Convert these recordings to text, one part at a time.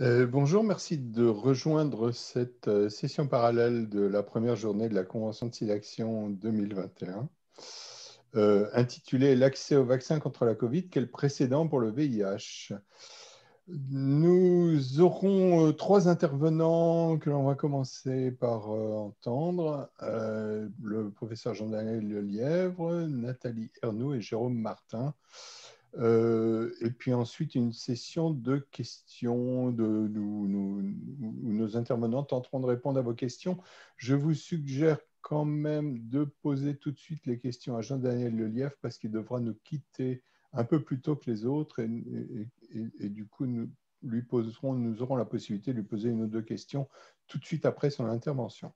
Bonjour, merci de rejoindre cette session parallèle de la première journée de la Convention de Sidaction 2021, intitulée « L'accès au vaccin contre la Covid, quel précédent pour le VIH ?» Nous aurons trois intervenants que l'on va commencer par entendre, le professeur Jean-Daniel Lelièvre, Nathalie Ernoult et Jérôme Martin. Et puis ensuite, une session de questions où nos intervenants tenteront de répondre à vos questions. Je vous suggère quand même de poser tout de suite les questions à Jean-Daniel Lelièvre parce qu'il devra nous quitter un peu plus tôt que les autres et du coup, nous aurons la possibilité de lui poser une ou deux questions tout de suite après son intervention.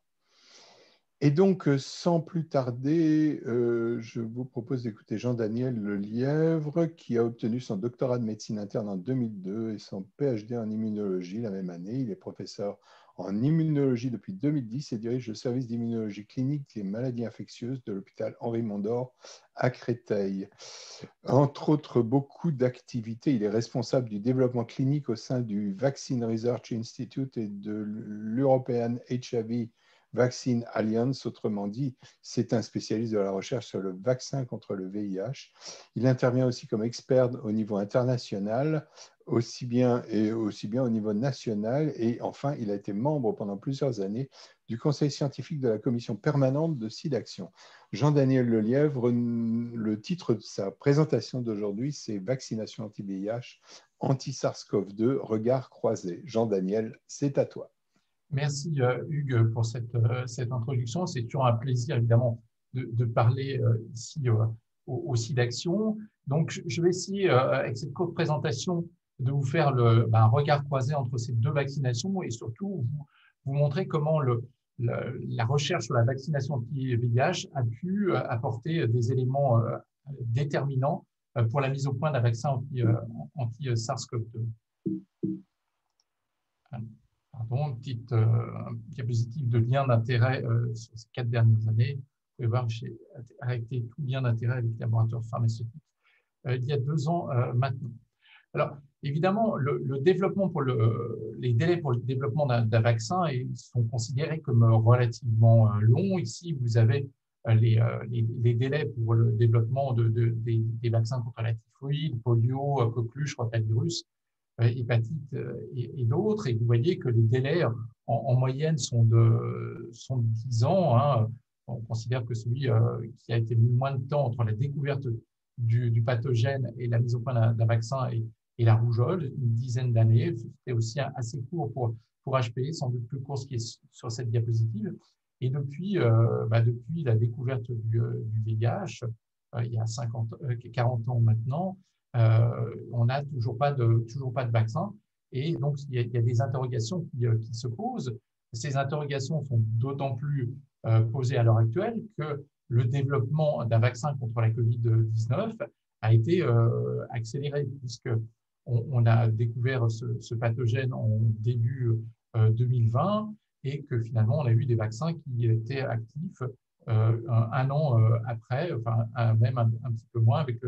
Et donc, sans plus tarder, je vous propose d'écouter Jean-Daniel Lelièvre, qui a obtenu son doctorat de médecine interne en 2002 et son PhD en immunologie la même année. Il est professeur en immunologie depuis 2010 et dirige le service d'immunologie clinique des maladies infectieuses de l'hôpital Henri-Mondor à Créteil. Entre autres, beaucoup d'activités. Il est responsable du développement clinique au sein du Vaccine Research Institute et de l'European HIV Vaccine Alliance, autrement dit, c'est un spécialiste de la recherche sur le vaccin contre le VIH. Il intervient aussi comme expert au niveau international, aussi bien au niveau national. Et enfin, il a été membre pendant plusieurs années du Conseil scientifique de la Commission permanente de Sidaction. Jean-Daniel Lelièvre, le titre de sa présentation d'aujourd'hui, c'est « Vaccination anti-VIH, anti-SARS-CoV-2, regard croisé ». Jean-Daniel, c'est à toi. Merci Hugues pour cette introduction. C'est toujours un plaisir évidemment de parler ici au Sidaction. Donc je vais essayer avec cette courte présentation de vous faire un regard croisé entre ces deux vaccinations et surtout vous montrer comment la recherche sur la vaccination anti-VIH a pu apporter des éléments déterminants pour la mise au point d'un vaccin anti-SARS-CoV-2. Pardon, petite diapositive de lien d'intérêt sur ces 4 dernières années. Vous pouvez voir que j'ai arrêté tout lien d'intérêt avec les laboratoires pharmaceutiques il y a 2 ans maintenant. Alors, évidemment, les délais pour le développement d'un vaccin sont considérés comme relativement longs. Ici, vous avez les délais pour le développement des vaccins contre la typhoïde, polio, coqueluche, rotavirus, hépatite et d'autres, et vous voyez que les délais en moyenne sont de 10 ans. Hein. On considère que celui qui a été mis moins de temps entre la découverte du pathogène et la mise au point d'un vaccin et la rougeole, une dizaine d'années. C'était aussi assez court pour HPV, sans doute plus court ce qui est sur cette diapositive. Et depuis la découverte du VIH, il y a 40 ans maintenant, on n'a toujours pas de vaccin et donc il y a des interrogations qui se posent. Ces interrogations sont d'autant plus posées à l'heure actuelle que le développement d'un vaccin contre la COVID-19 a été accéléré puisqu'on a découvert ce pathogène en début 2020 et que finalement on a eu des vaccins qui étaient actifs un an après, enfin même un petit peu moins avec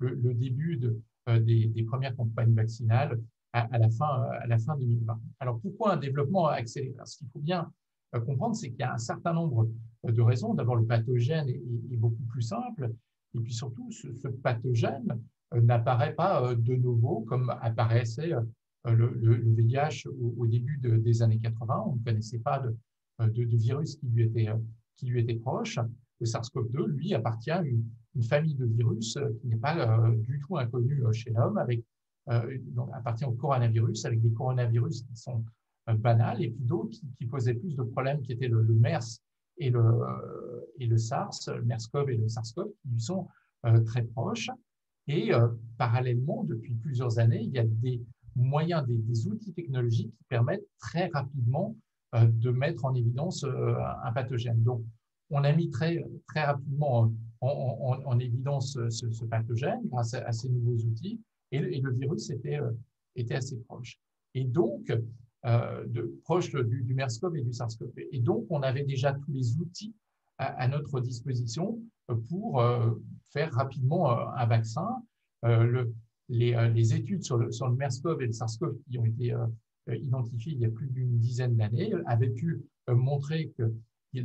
le début des premières campagnes vaccinales à la fin 2020. Alors, pourquoi un développement accéléré? Ce qu'il faut bien comprendre, c'est qu'il y a un certain nombre de raisons. D'abord, le pathogène est beaucoup plus simple. Et puis surtout, ce pathogène n'apparaît pas de nouveau comme apparaissait le VIH au début des années 80. On ne connaissait pas de virus qui lui était proche. Le SARS-CoV-2, lui, appartient à une famille de virus qui n'est pas du tout inconnue chez l'homme, appartient au coronavirus, avec des coronavirus qui sont banals, et puis d'autres qui posaient plus de problèmes, qui étaient le MERS et le SARS, le MERS-CoV et le SARS-CoV, qui lui sont très proches. Et parallèlement, depuis plusieurs années, il y a des moyens, des outils technologiques qui permettent très rapidement de mettre en évidence un pathogène. Donc, on a mis très, très rapidement en évidence ce pathogène grâce à ces nouveaux outils et le virus était assez proche. Et donc, proche du MERS-CoV et du SARS-CoV. Et donc, on avait déjà tous les outils à notre disposition pour faire rapidement un vaccin. Les études sur le MERS-CoV et le SARS-CoV qui ont été identifié il y a plus d'une dizaine d'années, avait pu montrer qu'il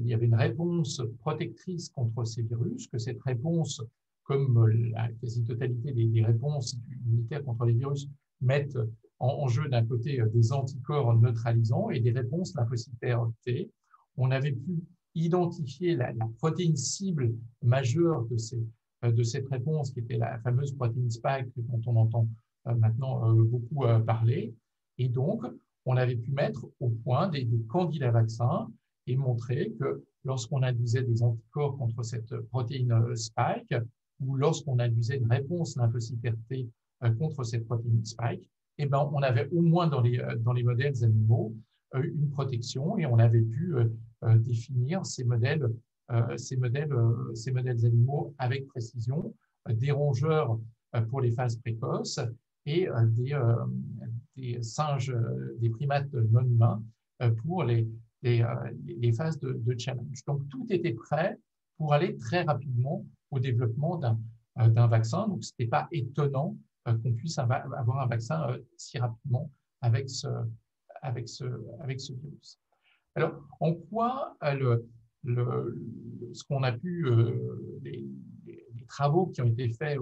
y avait une réponse protectrice contre ces virus, que cette réponse, comme la quasi-totalité des réponses immunitaires contre les virus, mettent en jeu d'un côté des anticorps neutralisants et des réponses lymphocytaires T. On avait pu identifier la protéine cible majeure de cette réponse, qui était la fameuse protéine spike dont on entend maintenant beaucoup parler. Et donc, on avait pu mettre au point des candidats vaccins et montrer que lorsqu'on induisait des anticorps contre cette protéine spike ou lorsqu'on induisait une réponse lymphocytaire T contre cette protéine spike, eh ben, on avait au moins dans les modèles animaux une protection, et on avait pu définir ces modèles animaux avec précision, des rongeurs pour les phases précoces et des singes, des primates non humains pour les phases de challenge. Donc, tout était prêt pour aller très rapidement au développement d'un vaccin. Donc, ce n'était pas étonnant qu'on puisse avoir un vaccin si rapidement avec ce virus. Alors, en quoi ce qu'on a pu, les travaux qui ont été faits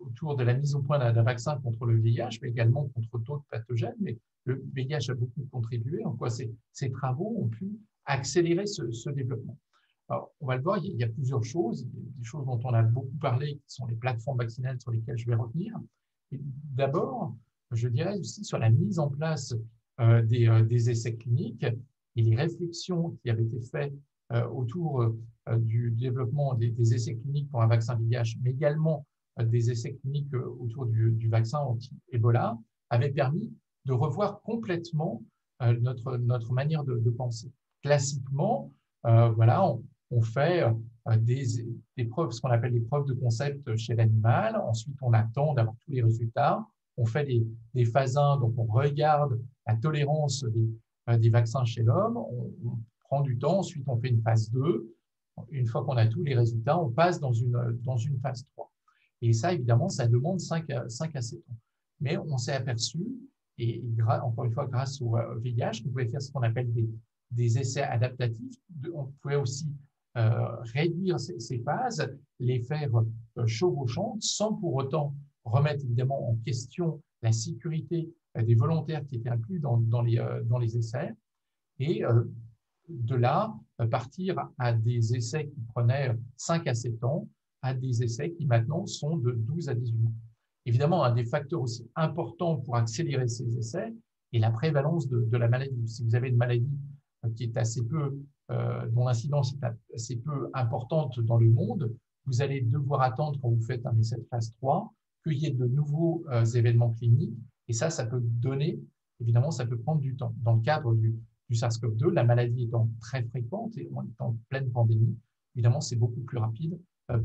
autour de la mise au point d'un vaccin contre le VIH, mais également contre d'autres pathogènes, mais le VIH a beaucoup contribué, en quoi ces travaux ont pu accélérer ce développement. Alors, on va le voir, il y a plusieurs choses, des choses dont on a beaucoup parlé, qui sont les plateformes vaccinales sur lesquelles je vais revenir. D'abord, je dirais aussi sur la mise en place des essais cliniques et les réflexions qui avaient été faites autour du développement des essais cliniques pour un vaccin VIH, mais également des essais cliniques autour du vaccin anti-Ebola, avaient permis de revoir complètement notre manière de penser. Classiquement, voilà, on fait des preuves, ce qu'on appelle des preuves de concept chez l'animal, ensuite on attend d'avoir tous les résultats, on fait des phases 1, donc on regarde la tolérance des vaccins chez l'homme, on prend du temps, ensuite on fait une phase 2, une fois qu'on a tous les résultats, on passe dans une phase 3. Et ça, évidemment, ça demande 5 à 7 ans. Mais on s'est aperçu, et encore une fois grâce au VIH, qu'on pouvait faire ce qu'on appelle des essais adaptatifs. On pouvait aussi réduire ces phases, les faire chevauchantes, sans pour autant remettre évidemment en question la sécurité des volontaires qui étaient inclus dans les essais. Et de là, partir à des essais qui prenaient 5 à 7 ans, à des essais qui maintenant sont de 12 à 18 mois. Évidemment, un des facteurs aussi importants pour accélérer ces essais est la prévalence de la maladie. Si vous avez une maladie qui est assez peu, dont l'incidence est assez peu importante dans le monde, vous allez devoir attendre, quand vous faites un essai de phase 3, qu'il y ait de nouveaux événements cliniques. Et ça peut donner, évidemment, ça peut prendre du temps. Dans le cadre du SARS-CoV-2, la maladie étant très fréquente et on est en pleine pandémie, évidemment, c'est beaucoup plus rapide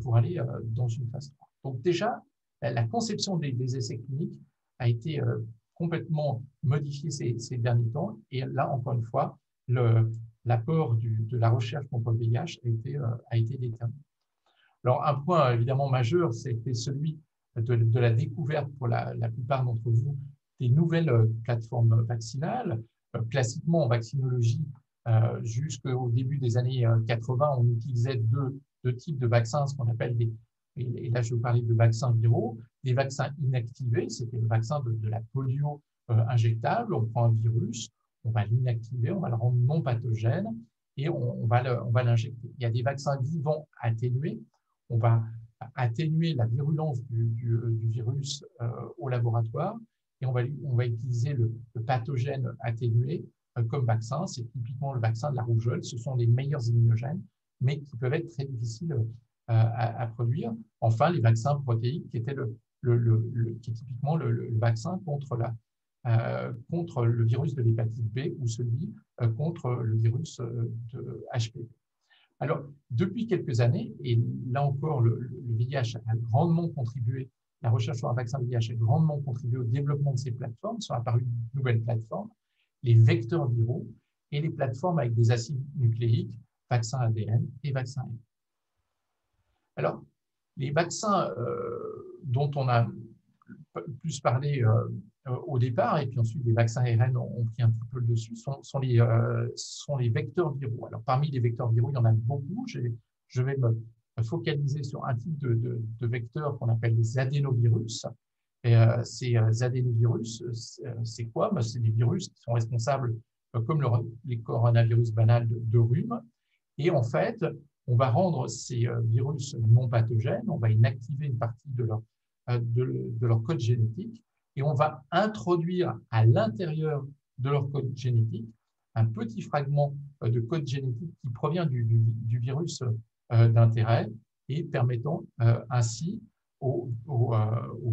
pour aller dans une phase 3. Donc déjà, la conception des essais cliniques a été complètement modifiée ces derniers temps. Et là, encore une fois, l'apport de la recherche contre le VIH a été déterminé. Alors, un point évidemment majeur, c'était celui de la découverte pour la plupart d'entre vous des nouvelles plateformes vaccinales. Classiquement, en vaccinologie, jusqu'au début des années 80, on utilisait deux types de vaccins, ce qu'on appelle et là je vais vous parler de vaccins viraux, des vaccins inactivés, c'était le vaccin de la polio injectable, on prend un virus, on va l'inactiver, on va le rendre non pathogène et on va l'injecter. Il y a des vaccins vivants atténués, on va atténuer la virulence du virus au laboratoire et on va utiliser le pathogène atténué comme vaccin, c'est typiquement le vaccin de la rougeole, ce sont les meilleurs immunogènes, mais qui peuvent être très difficiles à produire. Enfin, les vaccins protéiques, qui était qui est typiquement le vaccin contre le virus de l'hépatite B ou celui contre le virus de HPV. Alors, depuis quelques années, et là encore, le VIH a grandement contribué, la recherche sur un vaccin VIH a grandement contribué au développement de ces plateformes, sont apparues de nouvelles plateformes, les vecteurs viraux et les plateformes avec des acides nucléiques, vaccins ADN et vaccins ARN. Alors, les vaccins dont on a plus parlé au départ, et puis ensuite les vaccins ARN ont pris un petit peu le dessus, sont les vecteurs viraux. Alors parmi les vecteurs viraux, il y en a beaucoup. Je vais me focaliser sur un type de vecteur qu'on appelle les adénovirus. Et ces adénovirus, c'est quoi? C'est des virus qui sont responsables, comme les coronavirus banals, de rhume. Et en fait, on va rendre ces virus non pathogènes, on va inactiver une partie de leur code génétique, et on va introduire à l'intérieur de leur code génétique un petit fragment de code génétique qui provient du virus d'intérêt, et permettant ainsi au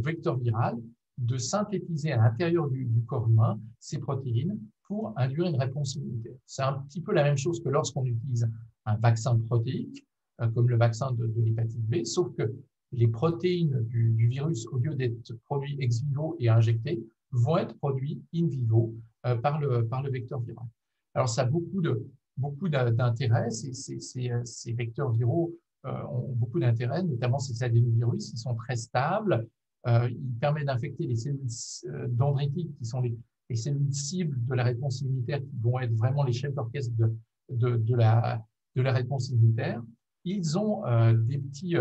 vecteur viral de synthétiser à l'intérieur du corps humain ces protéines pour induire une réponse immunitaire. C'est un petit peu la même chose que lorsqu'on utilise un vaccin protéique, comme le vaccin de l'hépatite B, sauf que les protéines du virus, au lieu d'être produits ex vivo et injectés, vont être produits in vivo par le vecteur viral. Alors, ça a beaucoup d'intérêt. Ces vecteurs viraux ont beaucoup d'intérêt, notamment ces adénovirus. Ils sont très stables. Ils permettent d'infecter les cellules dendritiques, qui sont les cellules cibles de la réponse immunitaire, qui vont être vraiment les chefs d'orchestre de la réponse immunitaire. Ils ont des petits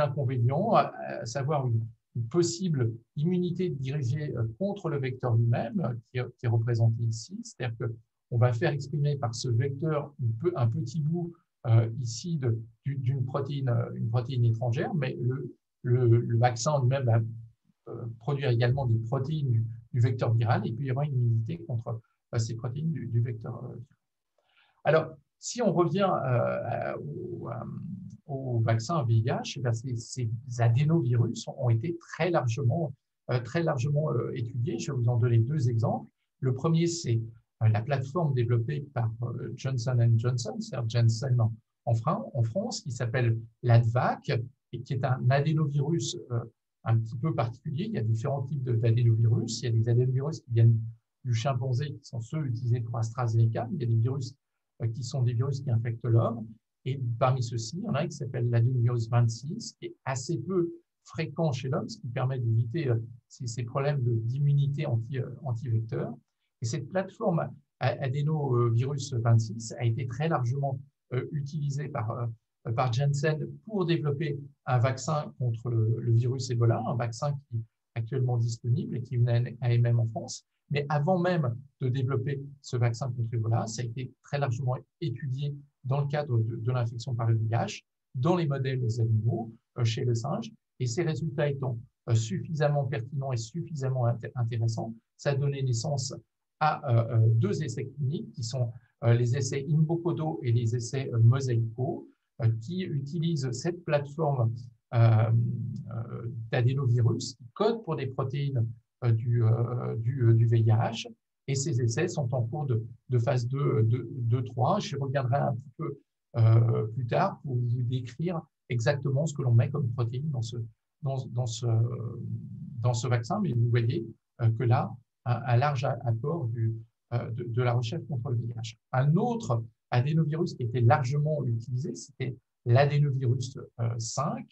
inconvénients, à savoir une possible immunité dirigée contre le vecteur lui-même, qui est représenté ici, c'est-à-dire qu'on va faire exprimer par ce vecteur un petit bout ici d'une protéine étrangère, mais le vaccin lui-même va produire également des protéines du vecteur viral, et puis il y aura une immunité contre ces protéines du vecteur viral. Alors, si on revient au vaccin VIH, ces adénovirus ont été très largement étudiés. Je vais vous en donner deux exemples. Le premier, c'est la plateforme développée par Johnson & Johnson, c'est-à-dire Janssen en France, qui s'appelle l'ADVAC, et qui est un adénovirus un petit peu particulier. Il y a différents types d'adénovirus. Il y a des adénovirus qui viennent du chimpanzé, qui sont ceux utilisés pour AstraZeneca. Il y a des virus qui sont des virus qui infectent l'homme. Et parmi ceux-ci, il y en a un qui s'appelle l'adénovirus 26, qui est assez peu fréquent chez l'homme, ce qui permet d'éviter ces problèmes d'immunité anti-vecteur. Et cette plateforme adénovirus 26 a été très largement utilisée par Janssen pour développer un vaccin contre le virus Ebola, un vaccin qui est actuellement disponible et qui venait à MM en France. Mais avant même de développer ce vaccin contre Ebola, ça a été très largement étudié dans le cadre de l'infection par le VIH, dans les modèles animaux, chez le singe. Et ces résultats étant suffisamment pertinents et suffisamment intéressants, ça a donné naissance à deux essais cliniques, qui sont les essais Imbokodo et les essais Mosaico, qui utilisent cette plateforme d'adénovirus qui code pour des protéines du VIH, et ces essais sont en cours de phase 2-3. Je reviendrai un petit peu plus tard pour vous décrire exactement ce que l'on met comme protéine dans ce vaccin, mais vous voyez que là, un large apport de la recherche contre le VIH. Un autre adénovirus qui était largement utilisé, c'était l'adénovirus 5.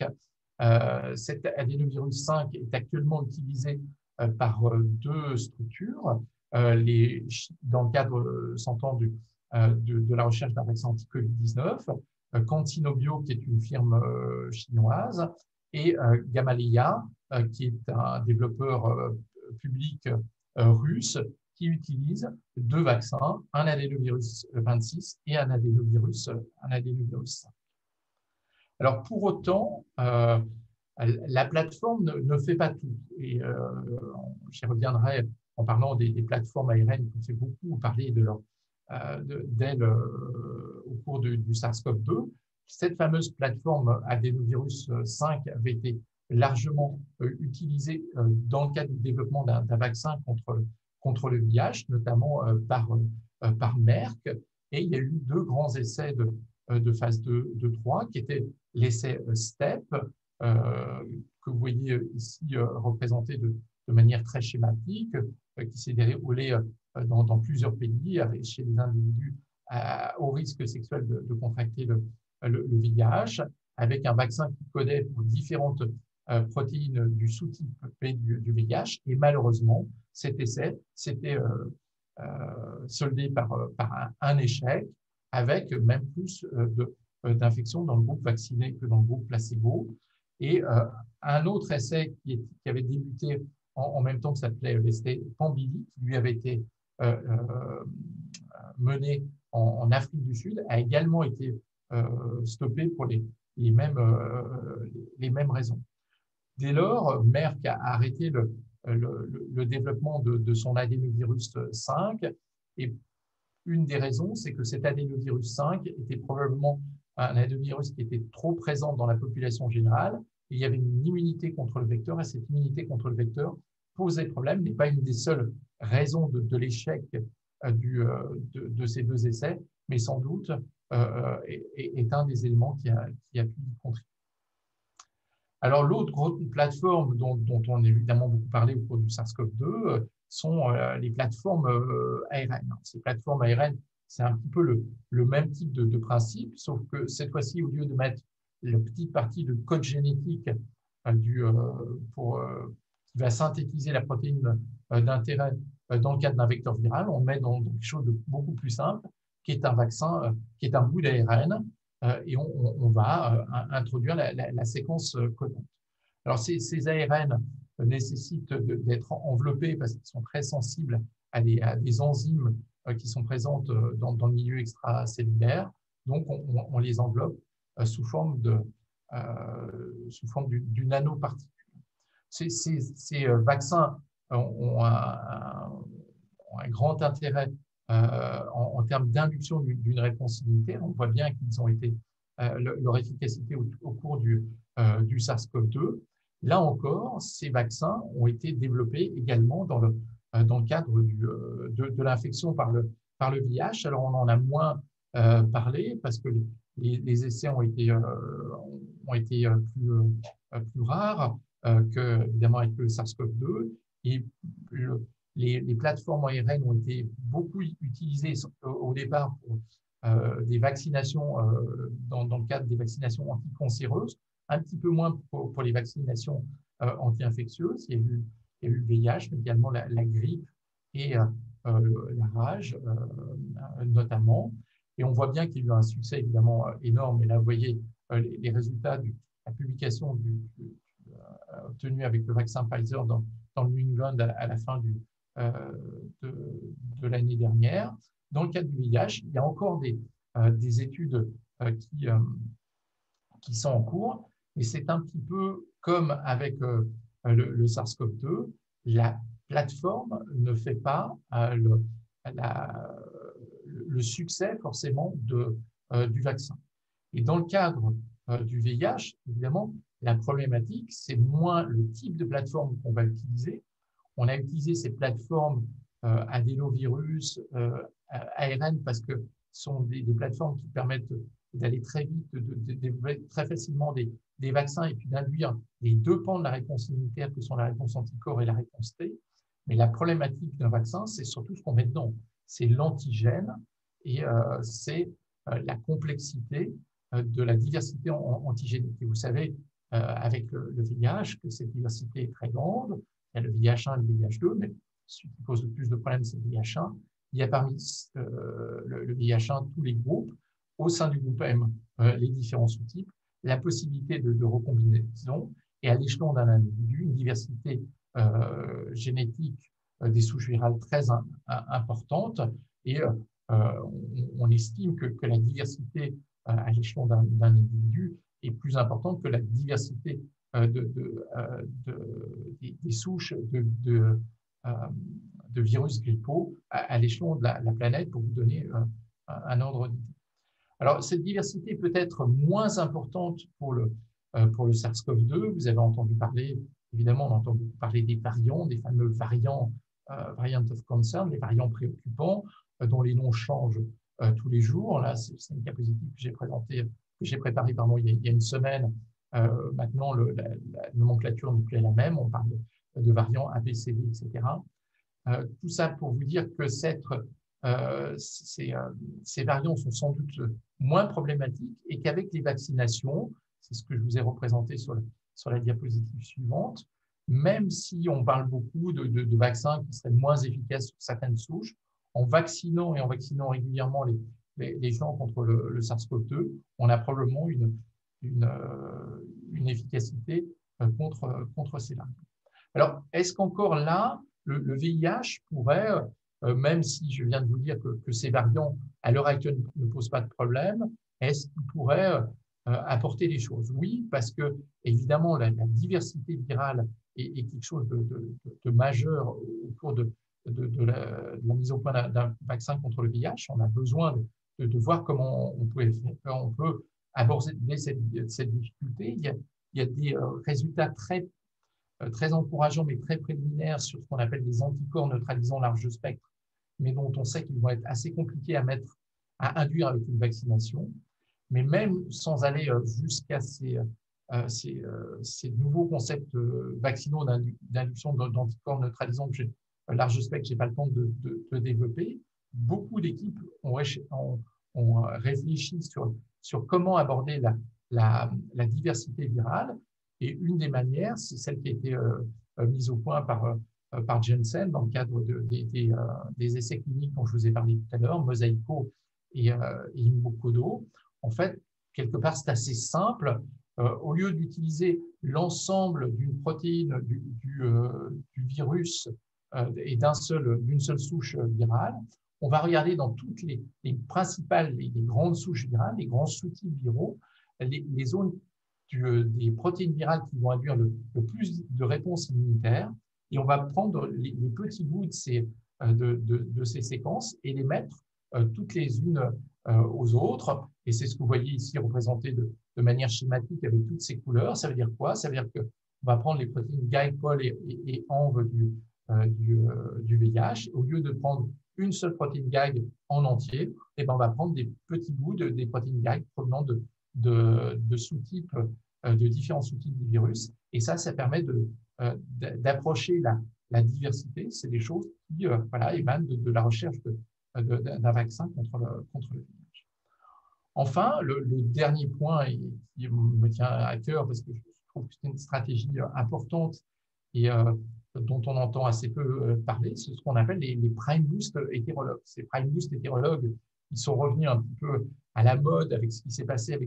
Cet adénovirus 5 est actuellement utilisé par deux structures, dans le cadre s'entend de la recherche d'un vaccin anti-Covid-19, Cantinobio, qui est une firme chinoise, et Gamaleya, qui est un développeur public russe, qui utilise deux vaccins, un adénovirus 26 et un adénovirus 5. Alors, pour autant, la plateforme ne fait pas tout, et j'y reviendrai en parlant des plateformes ARN, qu'on fait beaucoup parler d'elles au cours du SARS-CoV-2. Cette fameuse plateforme adénovirus 5 avait été largement utilisée dans le cadre du développement d'un vaccin contre le VIH, notamment par Merck, et il y a eu deux grands essais de phase 2-3, qui étaient l'essai STEP, que vous voyez ici représenté de manière très schématique, qui s'est déroulé dans plusieurs pays, chez les individus au risque sexuel de contracter le VIH, avec un vaccin qui codait pour différentes protéine du sous-type P du VIH. Et malheureusement, cet essai s'était soldé par un échec, avec même plus d'infections dans le groupe vacciné que dans le groupe placebo. Et un autre essai qui avait débuté en même temps, que s'appelait l'essai Pambili, qui lui avait été mené en Afrique du Sud, a également été stoppé pour les mêmes raisons. Dès lors, Merck a arrêté le développement de son adénovirus 5, et une des raisons, c'est que cet adénovirus 5 était probablement un adénovirus qui était trop présent dans la population générale. Il y avait une immunité contre le vecteur, et cette immunité contre le vecteur posait problème, n'est pas une des seules raisons de l'échec de ces deux essais, mais sans doute est un des éléments qui a pu y contribuer. Alors, l'autre plateforme dont on a évidemment beaucoup parlé au cours du SARS-CoV-2 sont les plateformes ARN. Ces plateformes ARN, c'est un petit peu le même type de principe, sauf que cette fois-ci, au lieu de mettre la petite partie de code génétique qui va synthétiser la protéine d'intérêt dans le cadre d'un vecteur viral, on met dans quelque chose de beaucoup plus simple, qui est un vaccin, qui est un bout d'ARN, et on va introduire la séquence codante. Alors, ces ARN nécessitent d'être enveloppés parce qu'ils sont très sensibles à des enzymes qui sont présentes dans le milieu extracellulaire. Donc, on les enveloppe sous forme d'une nanoparticule. Ces vaccins ont un grand intérêt en termes d'induction d'une réponse immunitaire. On voit bien qu'ils ont été leur efficacité au cours du SARS-CoV-2. Là encore, ces vaccins ont été développés également dans le cadre de l'infection par le VIH. Alors, on en a moins parlé parce que les essais ont été plus rares que, évidemment, avec le SARS-CoV-2. Et les plateformes ARN ont été beaucoup utilisées au départ pour des vaccinations, dans le cadre des vaccinations anticancéreuses, un petit peu moins pour les vaccinations anti-infectieuses. Il y a eu le VIH, mais également la grippe et la rage, notamment. Et on voit bien qu'il y a eu un succès évidemment énorme. Et là, vous voyez les résultats de la publication obtenue avec le vaccin Pfizer dans le New England à la fin de l'année dernière. Dans le cadre du VIH, il y a encore des études qui sont en cours, mais c'est un petit peu comme avec le SARS-CoV-2, la plateforme ne fait pas le succès forcément du vaccin. Et dans le cadre du VIH, évidemment, la problématique, c'est moins le type de plateforme qu'on va utiliser. On a utilisé ces plateformes adénovirus, ARN, parce que ce sont des plateformes qui permettent d'aller très vite, de développer très facilement des vaccins et puis d'induire les deux pans de la réponse immunitaire que sont la réponse anticorps et la réponse T. Mais la problématique d'un vaccin, c'est surtout ce qu'on met dedans. C'est l'antigène et c'est la complexité de la diversité antigénique. Et vous savez, avec le VIH, que cette diversité est très grande. Il y a le VIH1 et le VIH2, mais ce qui pose le plus de problèmes, c'est le VIH1. Il y a parmi le VIH1 tous les groupes, au sein du groupe M, les différents sous-types, la possibilité de recombinaison, et à l'échelon d'un individu, une diversité génétique des souches virales très importante. Et on estime que la diversité à l'échelon d'un individu est plus importante que la diversité des souches de virus grippaux à l'échelon de la planète, pour vous donner un ordre d'idée. Alors, cette diversité peut être moins importante pour le SARS-CoV-2. Vous avez entendu parler, évidemment, on entend beaucoup parler des variants, des fameux variants variant of concern, les variants préoccupants, dont les noms changent tous les jours. Là, c'est une diapositive que j'ai préparée il y a une semaine. Maintenant, la nomenclature n'est plus la même. On parle de variants ABCD, etc. Tout ça pour vous dire que ces variants sont sans doute moins problématiques et qu'avec les vaccinations, c'est ce que je vous ai représenté sur sur la diapositive suivante, même si on parle beaucoup de vaccins qui seraient moins efficaces sur certaines souches, en vaccinant et en vaccinant régulièrement les gens contre le SARS-CoV-2, on a probablement une efficacité contre ces larves. Alors, est-ce qu'encore là, le VIH pourrait, même si je viens de vous dire que ces variants, à l'heure actuelle, ne posent pas de problème, est-ce qu'il pourrait apporter des choses? Oui, parce que, évidemment, la diversité virale est quelque chose de majeur au cours de la mise au point d'un vaccin contre le VIH. On a besoin de voir comment on peut aborder cette difficulté. Il y a des résultats très encourageants, mais très préliminaires sur ce qu'on appelle des anticorps neutralisants large spectre, mais dont on sait qu'ils vont être assez compliqués à induire avec une vaccination. Mais même sans aller jusqu'à ces nouveaux concepts vaccinaux d'induction d'anticorps neutralisants que large spectre, je n'ai pas le temps de développer, beaucoup d'équipes ont réfléchi sur comment aborder la diversité virale. Et une des manières, c'est celle qui a été mise au point par Janssen dans le cadre des essais cliniques dont je vous ai parlé tout à l'heure, Mosaico et Imbokodo. En fait, quelque part, c'est assez simple. Au lieu d'utiliser l'ensemble d'une protéine du virus et d'une seule souche virale, on va regarder dans toutes les principales, les grandes souches virales, les grands sous-types viraux, les zones des protéines virales qui vont induire le plus de réponses immunitaires, et on va prendre les petits bouts de ces séquences et les mettre toutes les unes aux autres, et c'est ce que vous voyez ici représenté de manière schématique avec toutes ces couleurs. Ça veut dire quoi? Ça veut dire qu'on va prendre les protéines guide, pôle et enve du VIH. Au lieu de prendre une seule protéine guide en entier, eh ben on va prendre des petits bouts des protéines guide provenant de sous-types, de différents sous-types du virus. Et ça permet d'approcher la diversité. C'est des choses qui émanent de la recherche d'un vaccin contre le VIH. Enfin, le dernier point qui me tient à cœur, parce que je trouve que c'est une stratégie importante et dont on entend assez peu parler, c'est ce qu'on appelle les prime boost hétérologues. Ces prime boost hétérologues, ils sont revenus un petit peu à la mode avec ce qui s'est passé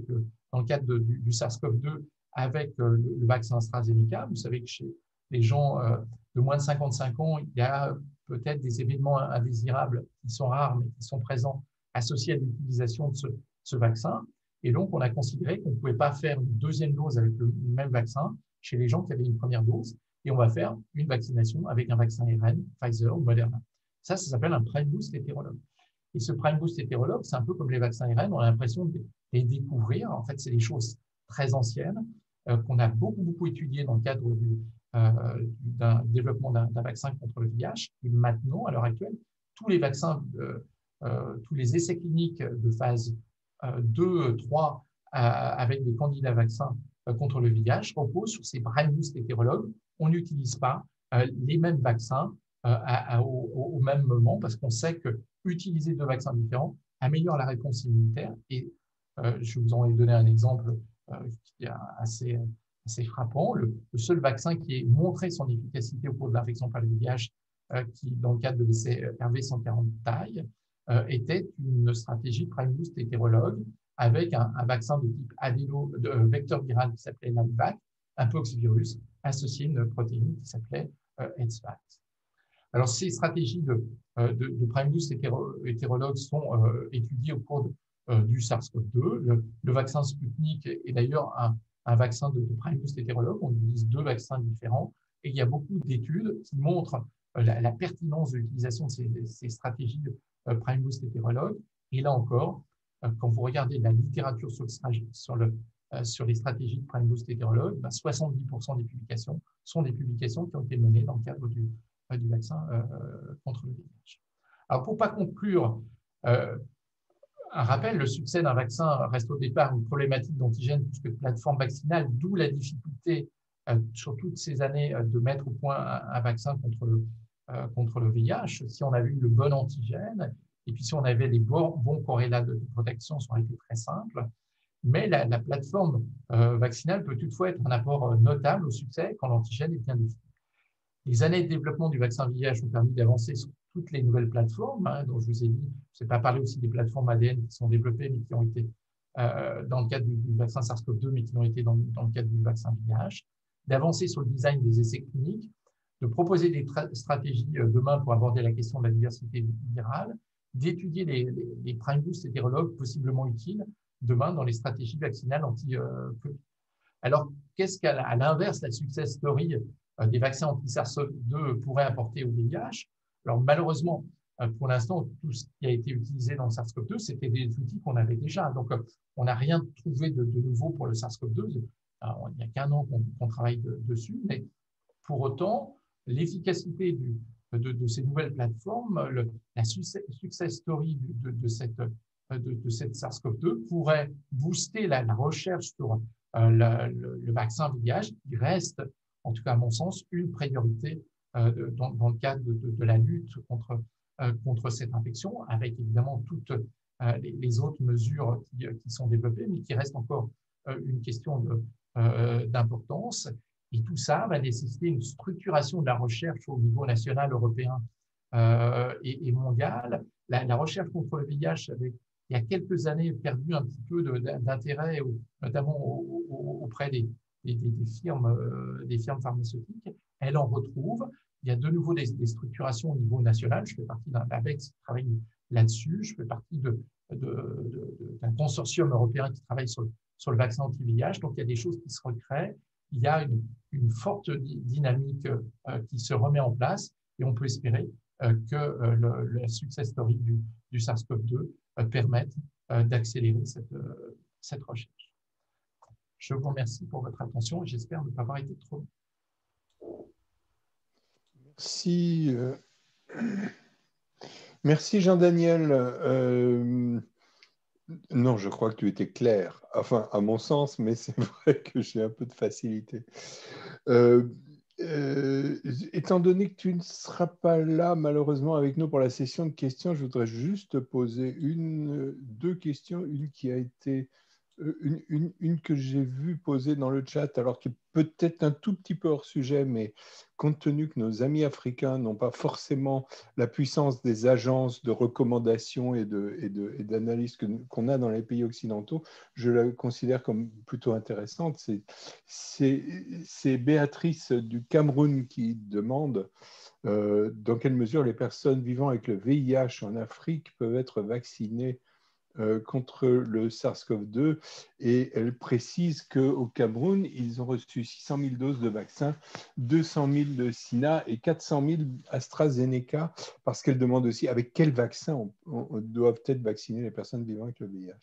dans le cadre du SARS-CoV-2 avec le vaccin AstraZeneca. Vous savez que chez les gens de moins de 55 ans, il y a peut-être des événements indésirables qui sont rares, mais qui sont présents associés à l'utilisation de ce vaccin. Et donc, on a considéré qu'on ne pouvait pas faire une deuxième dose avec le même vaccin chez les gens qui avaient une première dose. Et on va faire une vaccination avec un vaccin ARN, Pfizer ou Moderna. Ça s'appelle un prime boost hétérologue. Et ce prime boost hétérologue, c'est un peu comme les vaccins ARN, on a l'impression de les découvrir. En fait, c'est des choses très anciennes qu'on a beaucoup étudiées dans le cadre d'un développement d'un vaccin contre le VIH. Et maintenant, à l'heure actuelle, tous les vaccins, tous les essais cliniques de phase 2, 3, avec des candidats vaccins contre le VIH, reposent sur ces prime boost hétérologues. On n'utilise pas les mêmes vaccins au même moment parce qu'on sait que utiliser deux vaccins différents améliore la réponse immunitaire. Et je vous en ai donné un exemple qui est assez frappant. Le seul vaccin qui ait montré son efficacité au cours de l'infection par le VIH, qui, dans le cadre de l'essai RV140 taille, était une stratégie prime boost hétérologue avec un vaccin de type vecteur viral qui s'appelait l'ADVAC, un poxvirus, associé à une protéine qui s'appelait ETSVAT. Alors, ces stratégies de prime boost hétérologues sont étudiées au cours du SARS-CoV-2. Le vaccin Sputnik est d'ailleurs un vaccin de prime boost hétérologue. On utilise deux vaccins différents et il y a beaucoup d'études qui montrent la pertinence de l'utilisation de ces stratégies de prime boost hétérologues. Et là encore, quand vous regardez la littérature sur les stratégies de prime boost hétérologues, 70% des publications sont des publications qui ont été menées dans le cadre du vaccin contre le VIH. Alors, pour ne pas conclure, un rappel, le succès d'un vaccin reste au départ une problématique d'antigène plus que de plateforme vaccinale, d'où la difficulté sur toutes ces années de mettre au point un vaccin contre le VIH. Si on avait eu le bon antigène, et puis si on avait les bons corrélats de protection, ça aurait été très simple. mais la plateforme vaccinale peut toutefois être un apport notable au succès quand l'antigène est bien défini. Les années de développement du vaccin VIH ont permis d'avancer sur toutes les nouvelles plateformes, hein, dont je vous ai dit, je ne sais pas parler aussi des plateformes ADN qui sont développées, mais qui ont été dans le cadre du vaccin SARS-CoV-2, mais qui ont été dans le cadre du vaccin VIH, d'avancer sur le design des essais cliniques, de proposer des stratégies demain pour aborder la question de la diversité virale, d'étudier les prime boosts hétérologues possiblement utiles demain dans les stratégies vaccinales anti-Covid. Alors, qu'est-ce qu'à l'inverse, la success story des vaccins anti-SARS-CoV-2 pourrait apporter au VIH? Alors, malheureusement, pour l'instant, tout ce qui a été utilisé dans le SARS-CoV-2, c'était des outils qu'on avait déjà. Donc, on n'a rien trouvé de nouveau pour le SARS-CoV-2. Il n'y a qu'un an qu'on travaille dessus, mais pour autant, l'efficacité de ces nouvelles plateformes, la success story de cette SARS-CoV-2 pourrait booster la recherche sur le vaccin VIH, qui reste, en tout cas à mon sens, une priorité dans le cadre de la lutte contre cette infection, avec évidemment toutes les autres mesures qui sont développées, mais qui restent encore une question d'importance. Et tout ça va nécessiter une structuration de la recherche au niveau national, européen et mondial. La recherche contre le VIH avait, il y a quelques années, perdu un petit peu d'intérêt, notamment auprès des firmes pharmaceutiques. Elle en retrouve. Il y a de nouveau des structurations au niveau national. Je fais partie d'un ADVAC qui travaille là-dessus. Je fais partie d'un consortium européen qui travaille sur le vaccin anti-VIH. Donc, il y a des choses qui se recréent. Il y a une forte dynamique qui se remet en place et on peut espérer que la success story du SARS-CoV-2 permette d'accélérer cette recherche. Je vous remercie pour votre attention et j'espère ne pas avoir été trop long. Merci. Merci Jean-Daniel. Non, je crois que tu étais clair, enfin, à mon sens, mais c'est vrai que j'ai un peu de facilité. Étant donné que tu ne seras pas là, malheureusement, avec nous pour la session de questions, je voudrais juste te poser deux questions, une qui a été... Une que j'ai vue posée dans le chat, alors qui est peut-être un tout petit peu hors sujet, mais compte tenu que nos amis africains n'ont pas forcément la puissance des agences de recommandation et d'analyse qu'on a dans les pays occidentaux, je la considère comme plutôt intéressante. C'est Béatrice du Cameroun qui demande dans quelle mesure les personnes vivant avec le VIH en Afrique peuvent être vaccinées contre le SARS-CoV-2, et elle précise qu'au Cameroun, ils ont reçu 600 000 doses de vaccins, 200 000 de Sina et 400 000 AstraZeneca, parce qu'elle demande aussi avec quel vaccin on doivent être vaccinés les personnes vivant avec le VIH.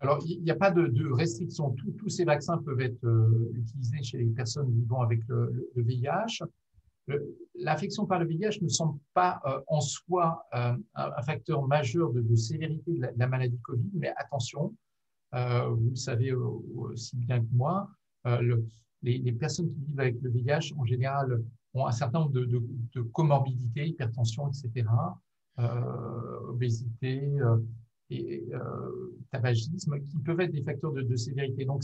Alors, il n'y a pas de restriction. Tous ces vaccins peuvent être utilisés chez les personnes vivant avec le VIH. L'affection par le VIH ne semble pas en soi un facteur majeur de sévérité de la maladie Covid, mais attention, vous le savez aussi bien que moi, les personnes qui vivent avec le VIH, en général, ont un certain nombre de comorbidités, hypertension, etc., obésité et tabagisme, qui peuvent être des facteurs de sévérité. Donc,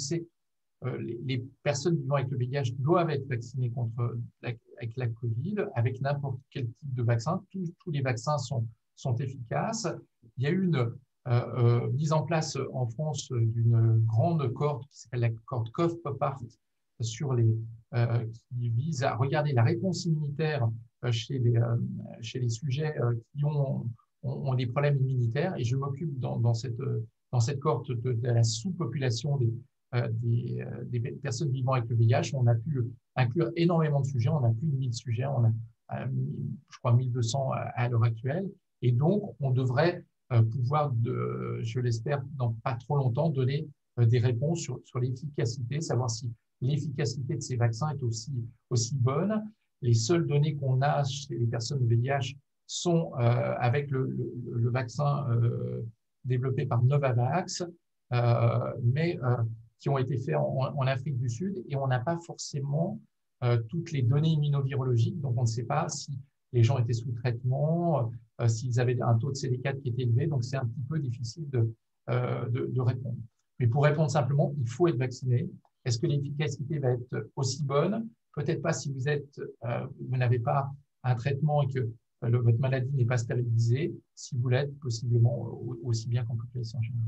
les personnes vivant avec le VIH doivent être vaccinées contre la Covid, avec n'importe quel type de vaccin. Tous les vaccins sont efficaces. Il y a eu une mise en place en France d'une grande cohorte qui s'appelle la cohorte COV-POPART, qui vise à regarder la réponse immunitaire chez les sujets qui ont des problèmes immunitaires. Et je m'occupe dans cette cohorte de la sous-population des personnes vivant avec le VIH. On a pu inclure énormément de sujets, on a plus de 1000 sujets, on a, je crois, 1200 à l'heure actuelle, et donc on devrait pouvoir, je l'espère, dans pas trop longtemps, donner des réponses sur l'efficacité, savoir si l'efficacité de ces vaccins est aussi bonne. Les seules données qu'on a chez les personnes VIH sont avec le vaccin développé par Novavax, mais qui ont été faits en Afrique du Sud, et on n'a pas forcément toutes les données immunovirologiques, donc on ne sait pas si les gens étaient sous traitement, s'ils avaient un taux de CD4 qui était élevé, donc c'est un petit peu difficile de répondre. Mais pour répondre simplement, il faut être vacciné. Est-ce que l'efficacité va être aussi bonne? Peut-être pas si vous n'avez pas un traitement et que votre maladie n'est pas stabilisée, si vous l'êtes possiblement aussi bien qu'en population générale.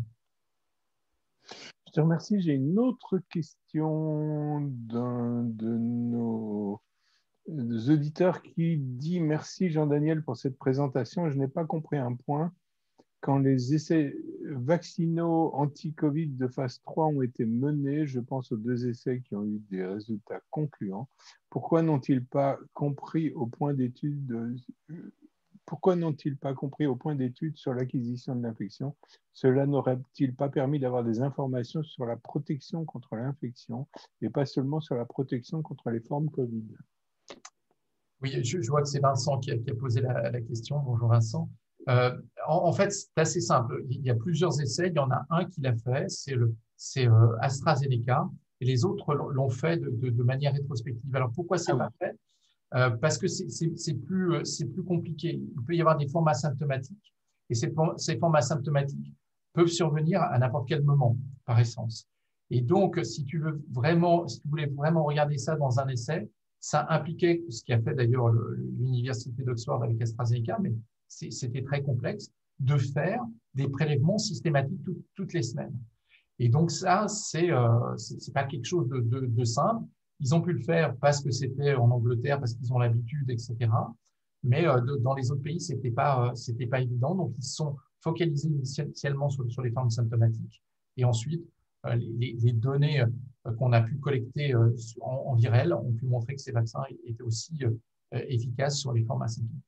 Je te remercie. J'ai une autre question d'un de nos auditeurs qui dit « Merci Jean-Daniel pour cette présentation. Je n'ai pas compris un point. Quand les essais vaccinaux anti-Covid de phase 3 ont été menés, je pense aux 2 essais qui ont eu des résultats concluants. Pourquoi n'ont-ils pas compris au point d'étude sur l'acquisition de l'infection? Cela n'aurait-il pas permis d'avoir des informations sur la protection contre l'infection et pas seulement sur la protection contre les formes Covid? » Oui, je vois que c'est Vincent qui a posé la question. Bonjour Vincent. En fait, c'est assez simple. Il y a plusieurs essais. Il y en a un qui l'a fait, c'est AstraZeneca, et les autres l'ont fait de manière rétrospective. Alors, pourquoi c'est pas fait? Parce que c'est plus compliqué. Il peut y avoir des formes asymptomatiques, et ces formes asymptomatiques peuvent survenir à n'importe quel moment, par essence. Et donc, si tu voulais vraiment regarder ça dans un essai, ça impliquait ce qu'a fait d'ailleurs l'université d'Oxford avec AstraZeneca, mais c'était très complexe, de faire des prélèvements systématiques toutes les semaines. Et donc ça, c'est pas quelque chose de simple. Ils ont pu le faire parce que c'était en Angleterre, parce qu'ils ont l'habitude, etc. Mais dans les autres pays, c'était pas évident. Donc ils se sont focalisés initialement sur les formes symptomatiques. Et ensuite, les données qu'on a pu collecter en virel ont pu montrer que ces vaccins étaient aussi efficaces sur les formes asymptomatiques.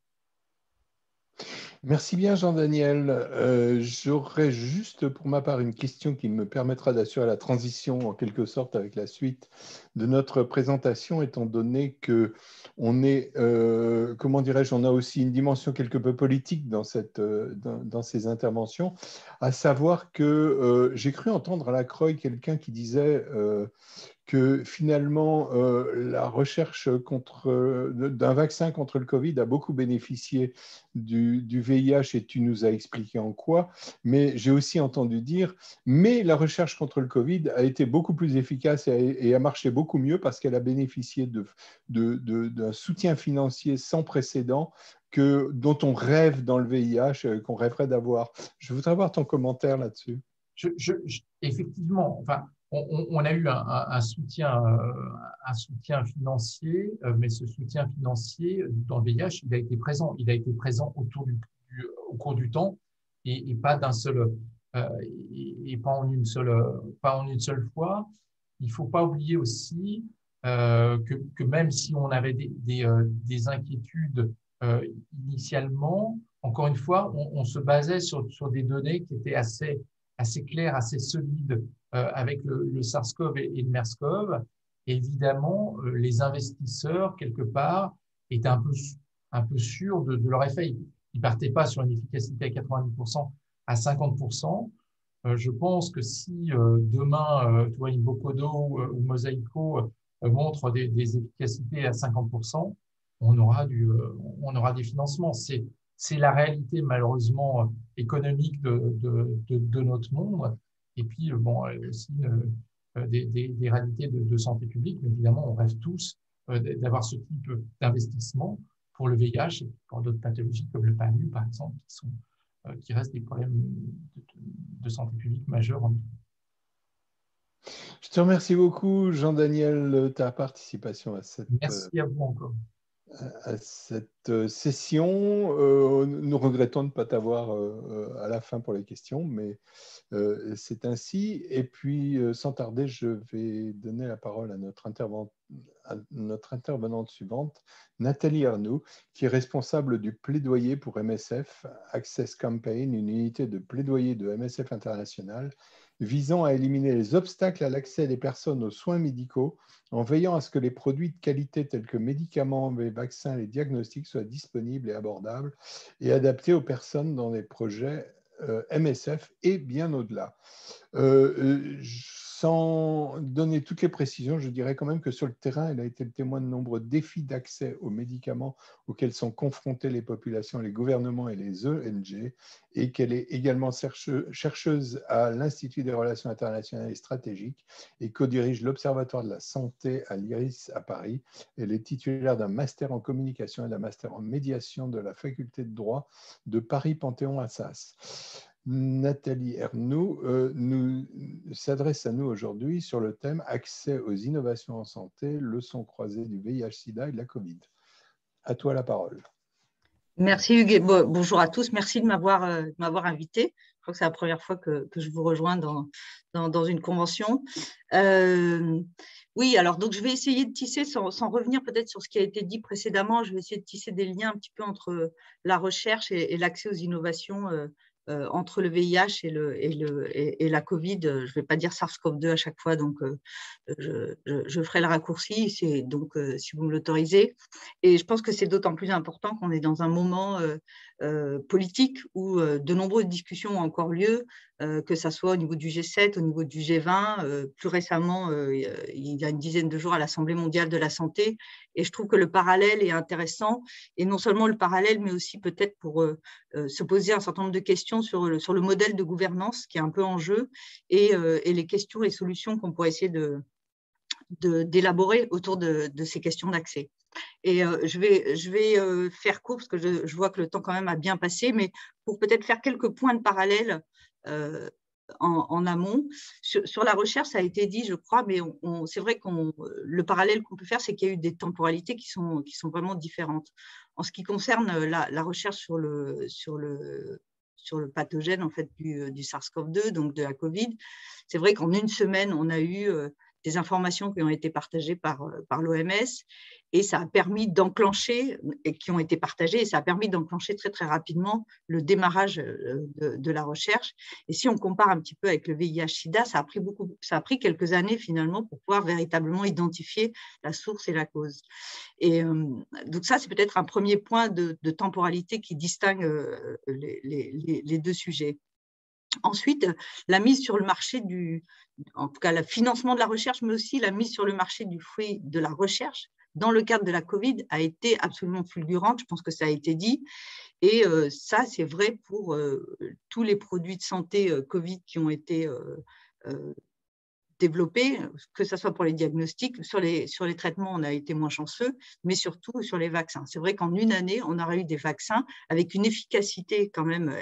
Merci bien Jean-Daniel. J'aurais juste pour ma part une question qui me permettra d'assurer la transition en quelque sorte avec la suite de notre présentation, étant donné qu'on est, comment dirais-je, on a aussi une dimension quelque peu politique dans ces interventions, à savoir que j'ai cru entendre à la Croix quelqu'un qui disait que finalement la recherche d'un vaccin contre le Covid a beaucoup bénéficié du VIH, et tu nous as expliqué en quoi, mais j'ai aussi entendu dire mais la recherche contre le Covid a été beaucoup plus efficace et a marché beaucoup mieux parce qu'elle a bénéficié d'un soutien financier sans précédent dont on rêve dans le VIH, qu'on rêverait d'avoir. Je voudrais avoir ton commentaire là-dessus. Effectivement, enfin, on a eu un soutien financier, mais ce soutien financier dans le VIH, il a été présent au cours du temps et pas d'un seul, et pas en une seule fois. Il ne faut pas oublier aussi que même si on avait des inquiétudes initialement, encore une fois, on se basait sur des données qui étaient assez claires, assez solides, avec le SARS-CoV et le MERS-CoV. Évidemment, les investisseurs, quelque part, étaient un peu sûrs de leur effet. Ils ne partaient pas sur une efficacité à 90%, à 50%. Je pense que si demain, tu vois, Imbokodo ou Mosaico montrent des efficacités à 50%, on aura des financements. C'est la réalité, malheureusement, économique de notre monde. Et puis, bon, aussi des réalités de santé publique. Mais évidemment, on rêve tous d'avoir ce type d'investissement pour le VIH et pour d'autres pathologies comme le PAMU, par exemple, qui restent des problèmes de santé publique majeurs. Je te remercie beaucoup, Jean-Daniel, ta participation à cette… Merci à vous encore. À cette session. Nous regrettons de ne pas t'avoir à la fin pour les questions, mais c'est ainsi. Et puis, sans tarder, je vais donner la parole à notre intervenante suivante, Nathalie Ernoult, qui est responsable du plaidoyer pour MSF, Access Campaign, une unité de plaidoyer de MSF International, visant à éliminer les obstacles à l'accès des personnes aux soins médicaux en veillant à ce que les produits de qualité tels que médicaments, les vaccins, les diagnostics soient disponibles et abordables et adaptés aux personnes dans les projets MSF et bien au-delà. Sans donner toutes les précisions, je dirais quand même que sur le terrain, elle a été le témoin de nombreux défis d'accès aux médicaments auxquels sont confrontées les populations, les gouvernements et les ONG, et qu'elle est également chercheuse à l'Institut des relations internationales et stratégiques et co-dirige l'Observatoire de la santé à l'IRIS à Paris. Elle est titulaire d'un master en communication et d'un master en médiation de la faculté de droit de Paris-Panthéon-Assas. Nathalie Ernoult s'adresse à nous aujourd'hui sur le thème « Accès aux innovations en santé, leçons croisées du VIH-Sida et de la Covid ». À toi la parole. Merci Hugues, bonjour à tous, merci de m'avoir invité. Je crois que c'est la première fois que je vous rejoins dans une convention. Oui, alors donc je vais essayer de tisser, sans revenir peut-être sur ce qui a été dit précédemment, je vais essayer de tisser des liens un petit peu entre la recherche et l'accès aux innovations entre le VIH et la Covid. Je ne vais pas dire SARS-CoV-2 à chaque fois, donc je ferai le raccourci, donc, si vous me l'autorisez. Et je pense que c'est d'autant plus important qu'on est dans un moment politique où de nombreuses discussions ont encore lieu, que ce soit au niveau du G7, au niveau du G20, plus récemment, il y a une dizaine de jours à l'Assemblée mondiale de la santé. Et je trouve que le parallèle est intéressant, et non seulement le parallèle, mais aussi peut-être pour se poser un certain nombre de questions sur le modèle de gouvernance qui est un peu en jeu, et les questions et solutions qu'on pourrait essayer d'élaborer autour de ces questions d'accès. Et je vais faire court, parce que je vois que le temps quand même a bien passé, mais pour peut-être faire quelques points de parallèle en amont. Sur la recherche, ça a été dit, je crois, mais c'est vrai que le parallèle qu'on peut faire, c'est qu'il y a eu des temporalités qui sont vraiment différentes. En ce qui concerne la recherche sur le pathogène en fait, du SARS-CoV-2, donc de la Covid, c'est vrai qu'en une semaine, on a eu des informations qui ont été partagées par l'OMS, et ça a permis d'enclencher, très très rapidement le démarrage de la recherche. Et si on compare un petit peu avec le VIH-Sida, ça a pris quelques années finalement pour pouvoir véritablement identifier la source et la cause. Et donc ça, c'est peut-être un premier point de temporalité qui distingue les deux sujets. Ensuite, la mise sur le marché en tout cas le financement de la recherche, mais aussi la mise sur le marché du fruit de la recherche dans le cadre de la Covid a été absolument fulgurante, je pense que ça a été dit, et ça c'est vrai pour tous les produits de santé Covid qui ont été développés, que ce soit pour les diagnostics, sur les traitements on a été moins chanceux, mais surtout sur les vaccins. C'est vrai qu'en une année, on aura eu des vaccins avec une efficacité quand même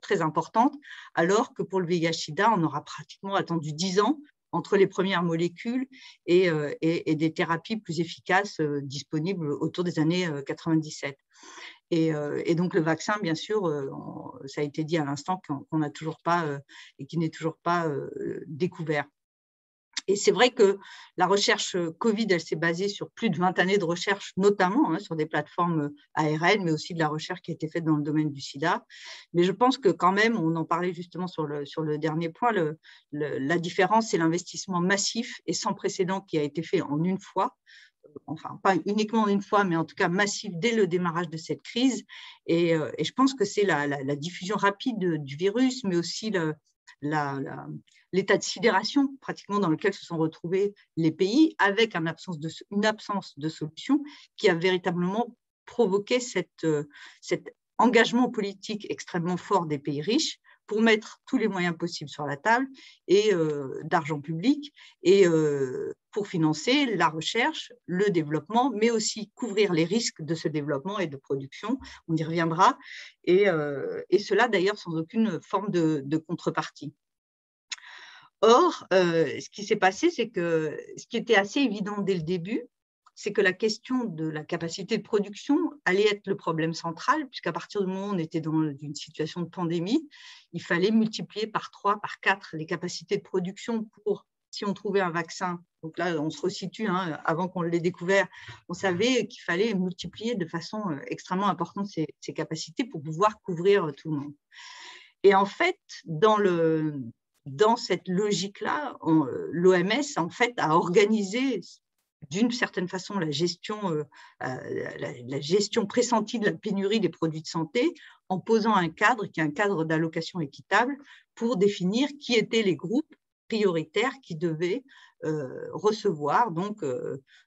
très importante, alors que pour le VIH-Sida, on aura pratiquement attendu 10 ans entre les premières molécules et des thérapies plus efficaces disponibles autour des années 97. Et donc le vaccin, bien sûr, ça a été dit à l'instant qu'on n'a toujours pas et qui n'est toujours pas découvert. Et c'est vrai que la recherche Covid, elle s'est basée sur plus de 20 années de recherche, notamment sur des plateformes ARN, mais aussi de la recherche qui a été faite dans le domaine du sida. Mais je pense que quand même, on en parlait justement sur le dernier point, la différence, c'est l'investissement massif et sans précédent qui a été fait en une fois. Enfin, pas uniquement en une fois, mais en tout cas massif dès le démarrage de cette crise. Et je pense que c'est la diffusion rapide du virus, mais aussi l'état de sidération pratiquement dans lequel se sont retrouvés les pays, avec une absence de solution qui a véritablement provoqué cet engagement politique extrêmement fort des pays riches pour mettre tous les moyens possibles sur la table et d'argent public et pour financer la recherche, le développement, mais aussi couvrir les risques de ce développement et de production. On y reviendra. Et cela d'ailleurs sans aucune forme de contrepartie. Or, ce qui s'est passé, c'est que ce qui était assez évident dès le début, c'est que la question de la capacité de production allait être le problème central, puisqu'à partir du moment où on était dans une situation de pandémie, il fallait multiplier par 3, par 4 les capacités de production pour, si on trouvait un vaccin, donc là on se resitue, avant qu'on l'ait découvert, on savait qu'il fallait multiplier de façon extrêmement importante ces capacités pour pouvoir couvrir tout le monde. Et en fait, dans cette logique-là, l'OMS en fait, a organisé d'une certaine façon la gestion pressentie de la pénurie des produits de santé en posant un cadre qui est un cadre d'allocation équitable pour définir qui étaient les groupes prioritaires qui devaient recevoir donc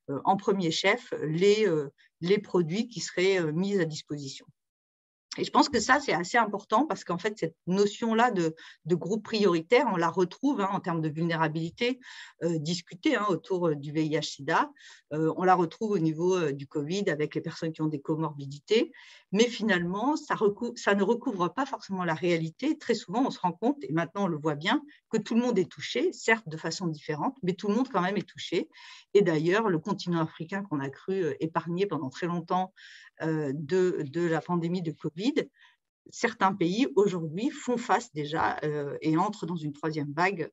en premier chef les produits qui seraient mis à disposition. Et je pense que ça, c'est assez important parce qu'en fait, cette notion-là de groupe prioritaire, on la retrouve en termes de vulnérabilité discutée autour du VIH-Sida. On la retrouve au niveau du Covid avec les personnes qui ont des comorbidités. Mais finalement, ça ne recouvre pas forcément la réalité. Très souvent, on se rend compte, et maintenant on le voit bien, que tout le monde est touché, certes de façon différente, mais tout le monde quand même est touché. Et d'ailleurs, le continent africain qu'on a cru épargné pendant très longtemps de la pandémie de Covid, certains pays aujourd'hui font face déjà et entrent dans une troisième vague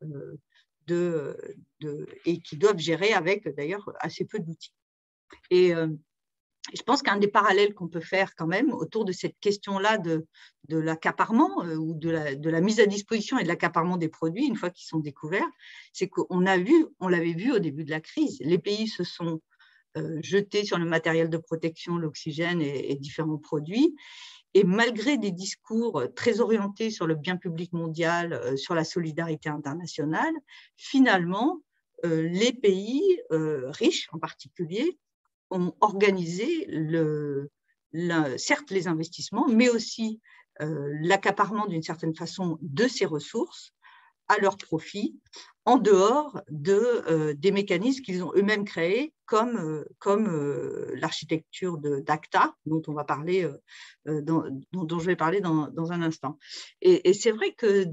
et qui doivent gérer avec d'ailleurs assez peu d'outils. Et je pense qu'un des parallèles qu'on peut faire quand même autour de cette question-là de l'accaparement ou de la mise à disposition et de l'accaparement des produits une fois qu'ils sont découverts, c'est qu'on a vu, on l'avait vu au début de la crise, les pays se sont jetés sur le matériel de protection, l'oxygène et différents produits. Et malgré des discours très orientés sur le bien public mondial, sur la solidarité internationale, finalement, les pays riches en particulier ont organisé, certes, les investissements, mais aussi l'accaparement d'une certaine façon de ces ressources à leur profit, en dehors des mécanismes qu'ils ont eux-mêmes créés, comme l'architecture d'ACTA, dont je vais parler dans un instant. Et c'est vrai que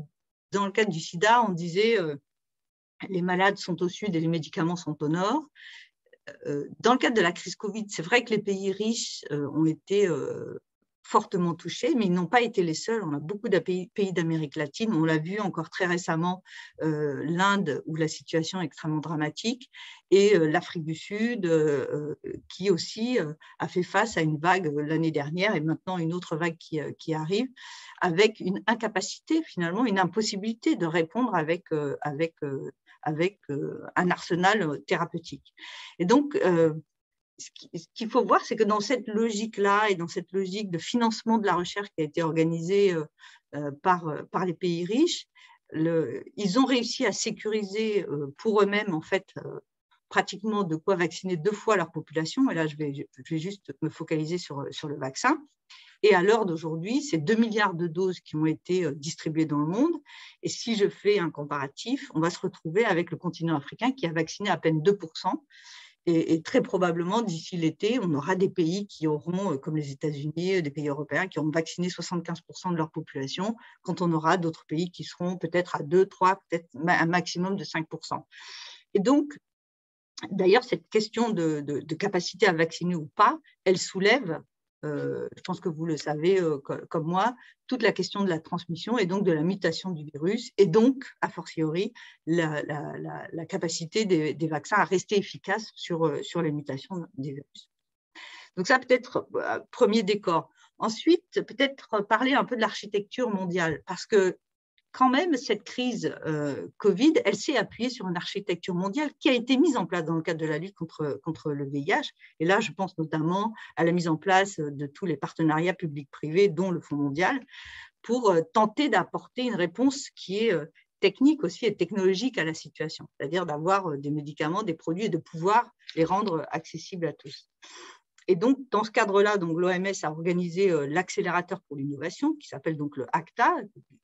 dans le cadre du sida, on disait les malades sont au sud et les médicaments sont au nord. Dans le cadre de la crise Covid, c'est vrai que les pays riches ont été fortement touchés, mais ils n'ont pas été les seuls. On a beaucoup de pays d'Amérique latine, on l'a vu encore très récemment, l'Inde où la situation est extrêmement dramatique, et l'Afrique du Sud qui aussi a fait face à une vague l'année dernière et maintenant une autre vague qui arrive, avec une incapacité finalement, une impossibilité de répondre avec un arsenal thérapeutique. Et donc, ce qu'il faut voir, c'est que dans cette logique-là et dans cette logique de financement de la recherche qui a été organisée par les pays riches, ils ont réussi à sécuriser pour eux-mêmes en fait pratiquement de quoi vacciner 2 fois leur population. Et là, je vais juste me focaliser sur le vaccin. Et à l'heure d'aujourd'hui, c'est 2 milliards de doses qui ont été distribuées dans le monde. Et si je fais un comparatif, on va se retrouver avec le continent africain qui a vacciné à peine 2%. Et très probablement, d'ici l'été, on aura des pays qui auront, comme les États-Unis, des pays européens, qui auront vacciné 75% de leur population, quand on aura d'autres pays qui seront peut-être à 2, 3, peut-être un maximum de 5%. Et donc, d'ailleurs, cette question de capacité à vacciner ou pas, elle soulève, je pense que vous le savez comme moi, toute la question de la transmission et donc de la mutation du virus et donc, a fortiori, la capacité des vaccins à rester efficaces sur les mutations des virus. Donc ça peut-être premier décor. Ensuite, peut-être parler un peu de l'architecture mondiale parce que quand même, cette crise Covid, elle s'est appuyée sur une architecture mondiale qui a été mise en place dans le cadre de la lutte contre le VIH. Et là, je pense notamment à la mise en place de tous les partenariats publics-privés, dont le Fonds mondial, pour tenter d'apporter une réponse qui est technique aussi et technologique à la situation, c'est-à-dire d'avoir des médicaments, des produits et de pouvoir les rendre accessibles à tous. Et donc, dans ce cadre-là, l'OMS a organisé l'accélérateur pour l'innovation, qui s'appelle donc le ACTA,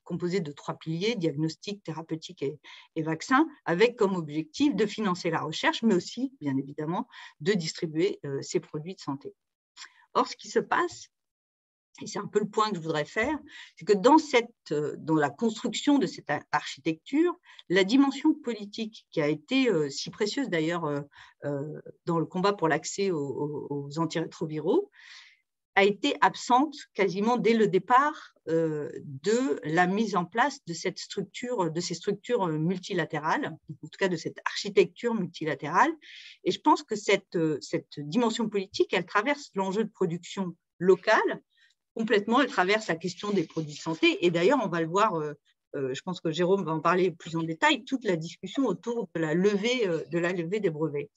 composé de 3 piliers, diagnostic, thérapeutique et vaccin, avec comme objectif de financer la recherche, mais aussi, bien évidemment, de distribuer ces produits de santé. Or, ce qui se passe, et c'est un peu le point que je voudrais faire, c'est que dans la construction de cette architecture, la dimension politique qui a été si précieuse d'ailleurs dans le combat pour l'accès aux antirétroviraux, a été absente quasiment dès le départ de la mise en place de ces structures multilatérales, en tout cas de cette architecture multilatérale. Et je pense que cette dimension politique, elle traverse l'enjeu de production locale, complètement, elle traverse la question des produits de santé. Et d'ailleurs, on va le voir, je pense que Jérôme va en parler plus en détail, toute la discussion autour de la levée des brevets.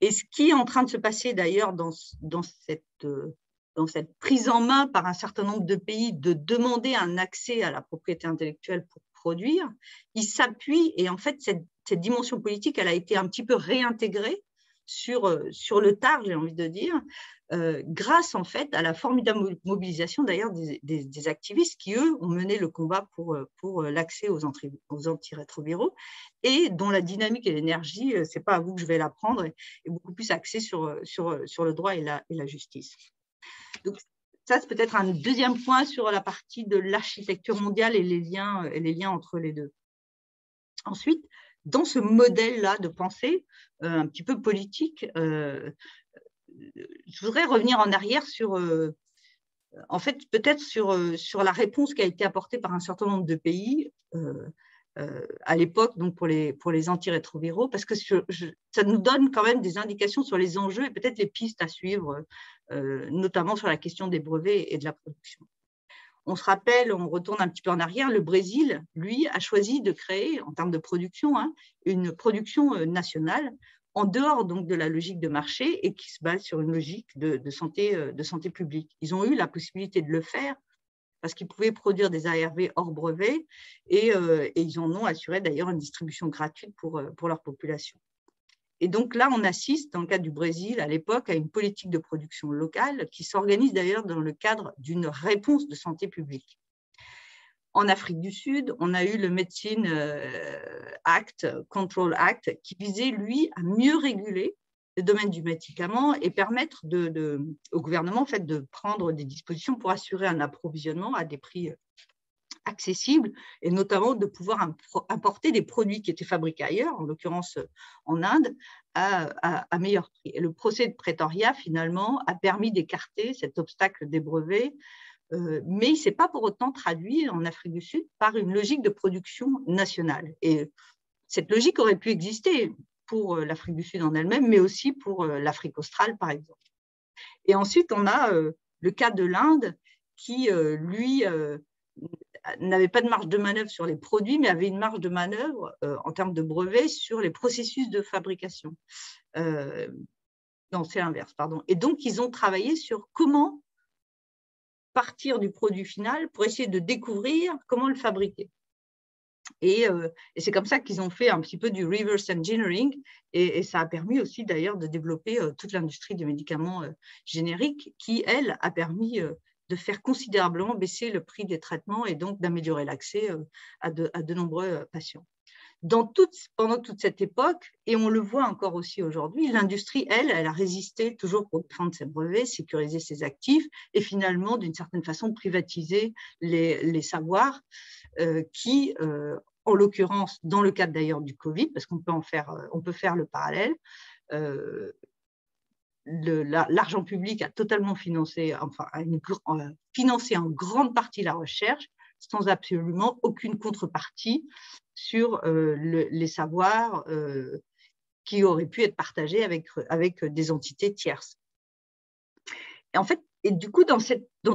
Et ce qui est en train de se passer d'ailleurs dans cette prise en main par un certain nombre de pays de demander un accès à la propriété intellectuelle pour produire, il s'appuie, et en fait cette dimension politique, elle a été un petit peu réintégrée sur le tard, j'ai envie de dire, grâce en fait à la formidable mobilisation d'ailleurs des activistes qui, eux, ont mené le combat pour l'accès aux antirétroviraux, et dont la dynamique et l'énergie, ce n'est pas à vous que je vais l'apprendre, est beaucoup plus axée sur le droit et la justice. Donc, ça, c'est peut-être un deuxième point sur la partie de l'architecture mondiale et les liens entre les deux. Ensuite, dans ce modèle-là de pensée un petit peu politique, je voudrais revenir en arrière sur la réponse qui a été apportée par un certain nombre de pays à l'époque, donc pour les antirétroviraux, parce que ça nous donne quand même des indications sur les enjeux et peut-être les pistes à suivre, notamment sur la question des brevets et de la production. On se rappelle, on retourne un petit peu en arrière, le Brésil, lui, a choisi de créer, en termes de production, une production nationale, en dehors donc de la logique de marché et qui se base sur une logique de santé publique. Ils ont eu la possibilité de le faire parce qu'ils pouvaient produire des ARV hors brevet et ils en ont assuré d'ailleurs une distribution gratuite pour leur population. Et donc là, on assiste, dans le cas du Brésil, à l'époque, à une politique de production locale qui s'organise d'ailleurs dans le cadre d'une réponse de santé publique. En Afrique du Sud, on a eu le Medicine Act, Control Act, qui visait, lui, à mieux réguler le domaine du médicament et permettre au gouvernement en fait, de prendre des dispositions pour assurer un approvisionnement à des prix accessibles et notamment de pouvoir importer des produits qui étaient fabriqués ailleurs, en l'occurrence en Inde, à meilleur prix. Et le procès de Pretoria, finalement, a permis d'écarter cet obstacle des brevets, mais il ne s'est pas pour autant traduit en Afrique du Sud par une logique de production nationale. Et cette logique aurait pu exister pour l'Afrique du Sud en elle-même, mais aussi pour l'Afrique australe, par exemple. Et ensuite, on a le cas de l'Inde qui, lui, n'avait pas de marge de manœuvre sur les produits, mais avait une marge de manœuvre en termes de brevets sur les processus de fabrication. Non, c'est l'inverse, pardon. Et donc, ils ont travaillé sur comment partir du produit final pour essayer de découvrir comment le fabriquer. Et c'est comme ça qu'ils ont fait un petit peu du reverse engineering et ça a permis aussi d'ailleurs de développer toute l'industrie des médicaments génériques qui, elle, a permis de faire considérablement baisser le prix des traitements et donc d'améliorer l'accès à de nombreux patients. Pendant toute cette époque, et on le voit encore aussi aujourd'hui, l'industrie, elle a résisté toujours pour prendre ses brevets, sécuriser ses actifs et finalement, d'une certaine façon, privatiser les savoirs qui, en l'occurrence, dans le cadre d'ailleurs du Covid, parce qu'on peut faire le parallèle, l'argent public a totalement financé en grande partie la recherche, sans absolument aucune contrepartie sur les savoirs qui auraient pu être partagés avec des entités tierces. Et en fait, et du coup, dans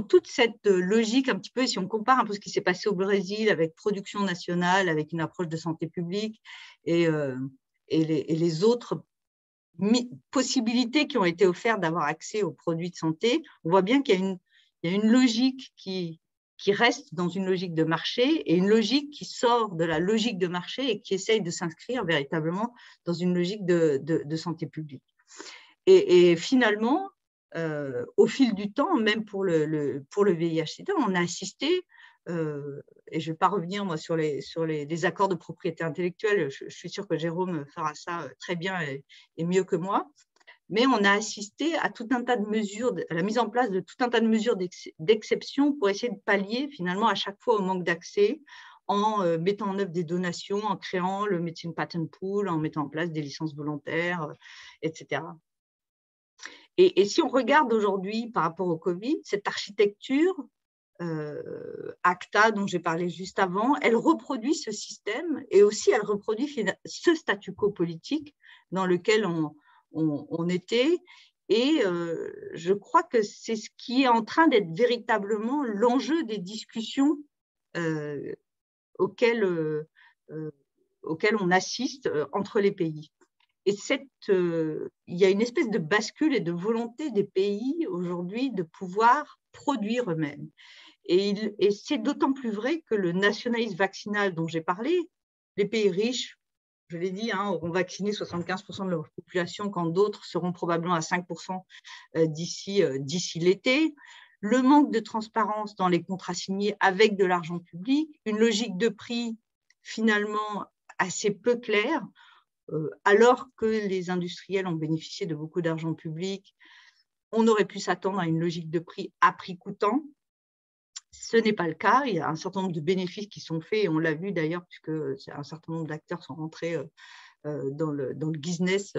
toute cette logique, un petit peu, si on compare un peu ce qui s'est passé au Brésil avec production nationale, avec une approche de santé publique et les autres possibilités qui ont été offertes d'avoir accès aux produits de santé, on voit bien qu'il y a une logique qui reste dans une logique de marché et une logique qui sort de la logique de marché et qui essaye de s'inscrire véritablement dans une logique de santé publique. Et finalement, au fil du temps, même pour le VIH-Sida, on a assisté, et je ne vais pas revenir moi, sur les accords de propriété intellectuelle, je suis sûre que Jérôme fera ça très bien et mieux que moi, mais on a assisté à tout un tas de mesures, à la mise en place de tout un tas de mesures d'exception pour essayer de pallier finalement à chaque fois au manque d'accès en mettant en œuvre des donations, en créant le Medicine Patent Pool, en mettant en place des licences volontaires, etc. Et si on regarde aujourd'hui par rapport au Covid, cette architecture ACTA dont j'ai parlé juste avant, elle reproduit ce système et aussi elle reproduit ce statu quo politique dans lequel on était et je crois que c'est ce qui est en train d'être véritablement l'enjeu des discussions auxquelles on assiste entre les pays. Et il y a une espèce de bascule et de volonté des pays aujourd'hui de pouvoir produire eux-mêmes. Et c'est d'autant plus vrai que le nationalisme vaccinal dont j'ai parlé, les pays riches, je l'ai dit, hein, auront vacciné 75% de leur population quand d'autres seront probablement à 5% d'ici l'été. Le manque de transparence dans les contrats signés avec de l'argent public, une logique de prix finalement assez peu claire, alors que les industriels ont bénéficié de beaucoup d'argent public, on aurait pu s'attendre à une logique de prix à prix coûtant. Ce n'est pas le cas, il y a un certain nombre de bénéfices qui sont faits, et on l'a vu d'ailleurs, puisque un certain nombre d'acteurs sont rentrés dans le business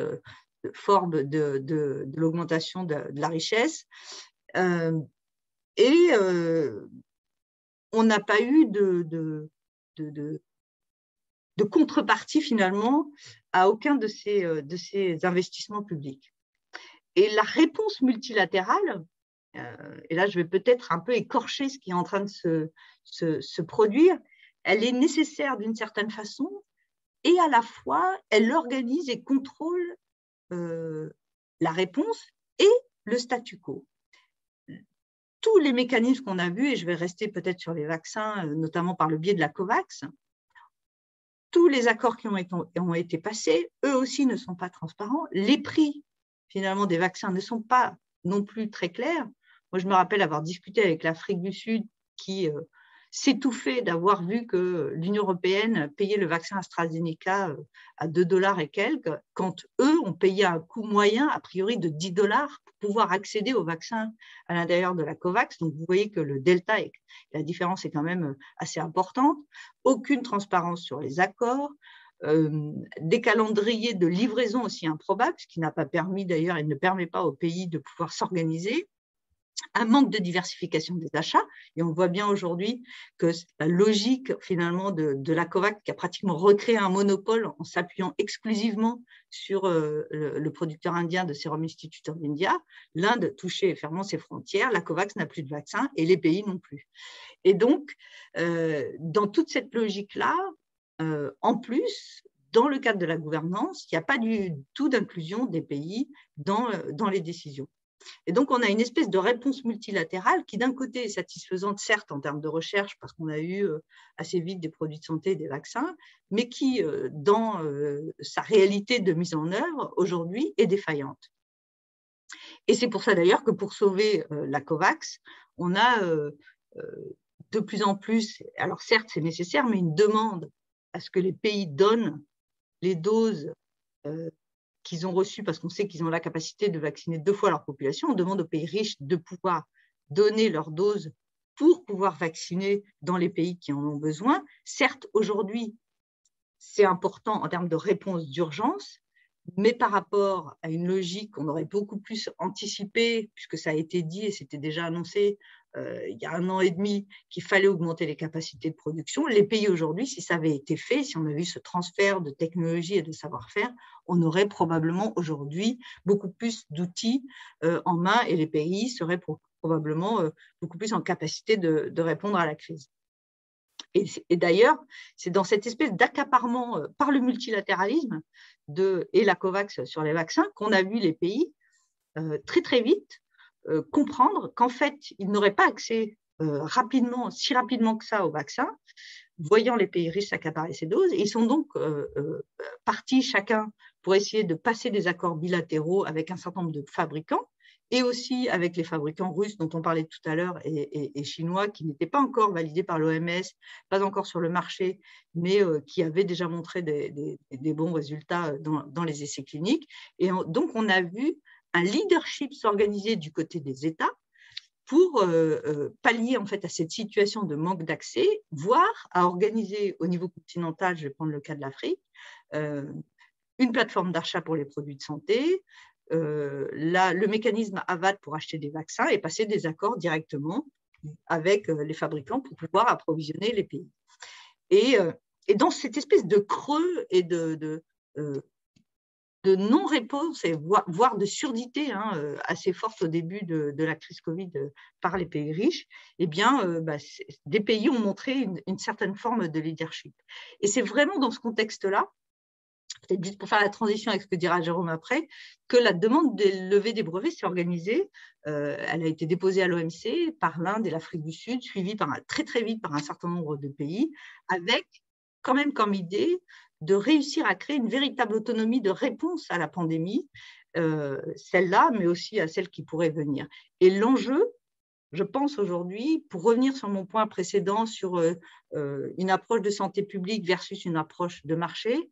forbes de l'augmentation de la richesse. On n'a pas eu de contrepartie finalement à aucun de ces investissements publics. Et la réponse multilatérale, et là je vais peut-être un peu écorcher ce qui est en train de se produire, elle est nécessaire d'une certaine façon et à la fois elle organise et contrôle la réponse et le statu quo. Tous les mécanismes qu'on a vus, et je vais rester peut-être sur les vaccins, notamment par le biais de la COVAX, tous les accords qui ont été passés, eux aussi ne sont pas transparents. Les prix, finalement, des vaccins ne sont pas non plus très clairs. Moi, je me rappelle avoir discuté avec l'Afrique du Sud qui s'étouffait d'avoir vu que l'Union européenne payait le vaccin AstraZeneca à 2 $ et quelques, quand eux ont payé un coût moyen, a priori, de 10 $ pour pouvoir accéder au vaccin à l'intérieur de la COVAX. Donc, vous voyez que le delta, la différence est quand même assez importante. Aucune transparence sur les accords, des calendriers de livraison aussi improbables, ce qui n'a pas permis d'ailleurs et ne permet pas aux pays de pouvoir s'organiser. Un manque de diversification des achats, et on voit bien aujourd'hui que la logique finalement de la COVAX qui a pratiquement recréé un monopole en s'appuyant exclusivement sur le producteur indien de Serum Institute of India, l'Inde touchée et fermant ses frontières, la COVAX n'a plus de vaccin et les pays non plus. Et donc, dans toute cette logique-là, en plus, dans le cadre de la gouvernance, il n'y a pas du tout d'inclusion des pays dans les décisions. Et donc, on a une espèce de réponse multilatérale qui, d'un côté, est satisfaisante, certes, en termes de recherche, parce qu'on a eu assez vite des produits de santé et des vaccins, mais qui, dans sa réalité de mise en œuvre, aujourd'hui, est défaillante. Et c'est pour ça, d'ailleurs, que pour sauver la COVAX, on a de plus en plus, alors certes, c'est nécessaire, mais une demande à ce que les pays donnent les doses qu'ils ont reçu, parce qu'on sait qu'ils ont la capacité de vacciner 2 fois leur population. On demande aux pays riches de pouvoir donner leurs doses pour pouvoir vacciner dans les pays qui en ont besoin. Certes, aujourd'hui, c'est important en termes de réponse d'urgence, mais par rapport à une logique qu'on aurait beaucoup plus anticipée, puisque ça a été dit et c'était déjà annoncé il y a 1 an et demi qu'il fallait augmenter les capacités de production. Les pays aujourd'hui, si ça avait été fait, si on avait eu ce transfert de technologie et de savoir-faire, on aurait probablement aujourd'hui beaucoup plus d'outils en main et les pays seraient probablement beaucoup plus en capacité de répondre à la crise. Et d'ailleurs, c'est dans cette espèce d'accaparement par le multilatéralisme et la COVAX sur les vaccins qu'on a vu les pays très très vite comprendre qu'en fait, ils n'auraient pas accès si rapidement que ça au vaccin, voyant les pays riches s'accaparer ces doses. Et ils sont donc partis chacun pour essayer de passer des accords bilatéraux avec un certain nombre de fabricants et aussi avec les fabricants russes dont on parlait tout à l'heure et chinois qui n'étaient pas encore validés par l'OMS, pas encore sur le marché, mais qui avaient déjà montré des bons résultats dans les essais cliniques. Et donc, on a vu un leadership s'organiser du côté des États pour pallier en fait à cette situation de manque d'accès, voire à organiser au niveau continental, je vais prendre le cas de l'Afrique, une plateforme d'achat pour les produits de santé, le mécanisme ADVAC pour acheter des vaccins et passer des accords directement avec les fabricants pour pouvoir approvisionner les pays. Et dans cette espèce de creux et de non-réponse, voire de surdité assez forte au début de la crise Covid par les pays riches, eh bien, des pays ont montré une certaine forme de leadership. Et c'est vraiment dans ce contexte-là, peut-être juste pour faire la transition avec ce que dira Jérôme après, que la demande de levée des brevets s'est organisée. Elle a été déposée à l'OMC par l'Inde et l'Afrique du Sud, suivie par très vite par un certain nombre de pays, avec quand même comme idée de réussir à créer une véritable autonomie de réponse à la pandémie, celle-là, mais aussi à celle qui pourrait venir. Et l'enjeu, je pense aujourd'hui, pour revenir sur mon point précédent sur une approche de santé publique versus une approche de marché,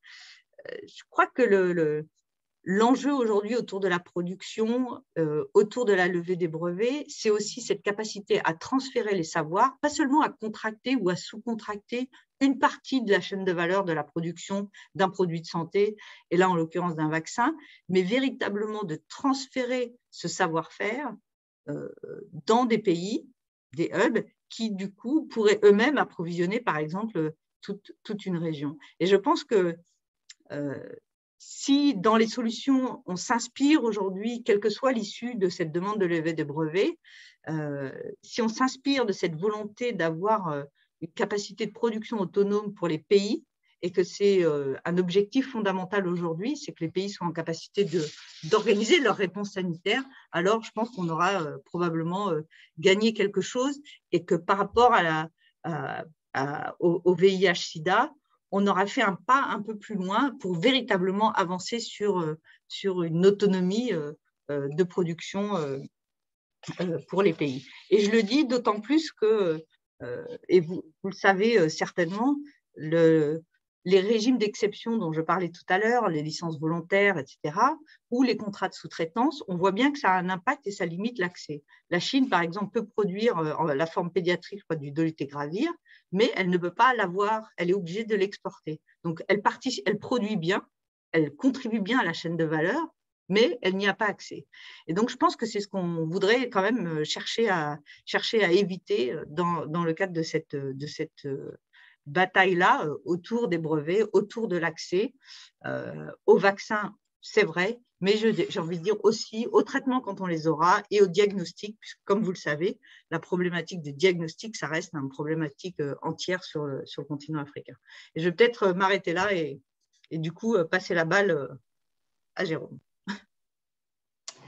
je crois que l'enjeu aujourd'hui autour de la production, autour de la levée des brevets, c'est aussi cette capacité à transférer les savoirs, pas seulement à contracter ou à sous-contracter une partie de la chaîne de valeur de la production d'un produit de santé, et là en l'occurrence d'un vaccin, mais véritablement de transférer ce savoir-faire dans des pays, des hubs, qui du coup pourraient eux-mêmes approvisionner par exemple toute une région. Et je pense que si dans les solutions on s'inspire aujourd'hui, quelle que soit l'issue de cette demande de levée des brevets, si on s'inspire de cette volonté d'avoir une capacité de production autonome pour les pays, et que c'est un objectif fondamental aujourd'hui, c'est que les pays soient en capacité d'organiser leur réponse sanitaire, alors je pense qu'on aura probablement gagné quelque chose, et que par rapport à au VIH-Sida, on aura fait un pas un peu plus loin pour véritablement avancer sur une autonomie de production pour les pays. Et je le dis d'autant plus que, et vous le savez certainement, les régimes d'exception dont je parlais tout à l'heure, les licences volontaires, etc., ou les contrats de sous-traitance, on voit bien que ça a un impact et ça limite l'accès. La Chine, par exemple, peut produire la forme pédiatrique du dolutegravir, mais elle ne peut pas l'avoir, elle est obligée de l'exporter. Donc, elle produit bien, elle contribue bien à la chaîne de valeur, mais elle n'y a pas accès. Et donc, je pense que c'est ce qu'on voudrait quand même chercher à éviter dans le cadre de cette bataille-là autour des brevets, autour de l'accès aux vaccins, c'est vrai, mais j'ai envie de dire aussi au traitement quand on les aura et au diagnostic, puisque comme vous le savez, la problématique des diagnostics, ça reste une problématique entière sur le continent africain. Et je vais peut-être m'arrêter là et du coup passer la balle à Jérôme.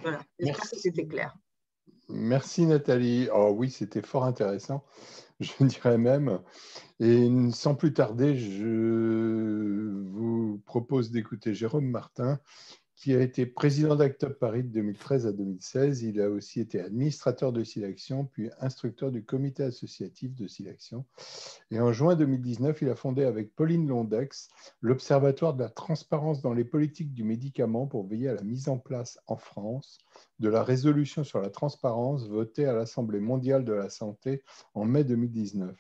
Voilà, j'espère que c'était clair. Merci Nathalie. Oh oui, c'était fort intéressant, je dirais même. Et sans plus tarder, je vous propose d'écouter Jérôme Martin, qui a été président d'ACTA Paris de 2013 à 2016. Il a aussi été administrateur de Sidaction, puis instructeur du comité associatif de Sidaction. Et en juin 2019, il a fondé avec Pauline Londex l'Observatoire de la transparence dans les politiques du médicament pour veiller à la mise en place en France de la résolution sur la transparence votée à l'Assemblée mondiale de la santé en mai 2019.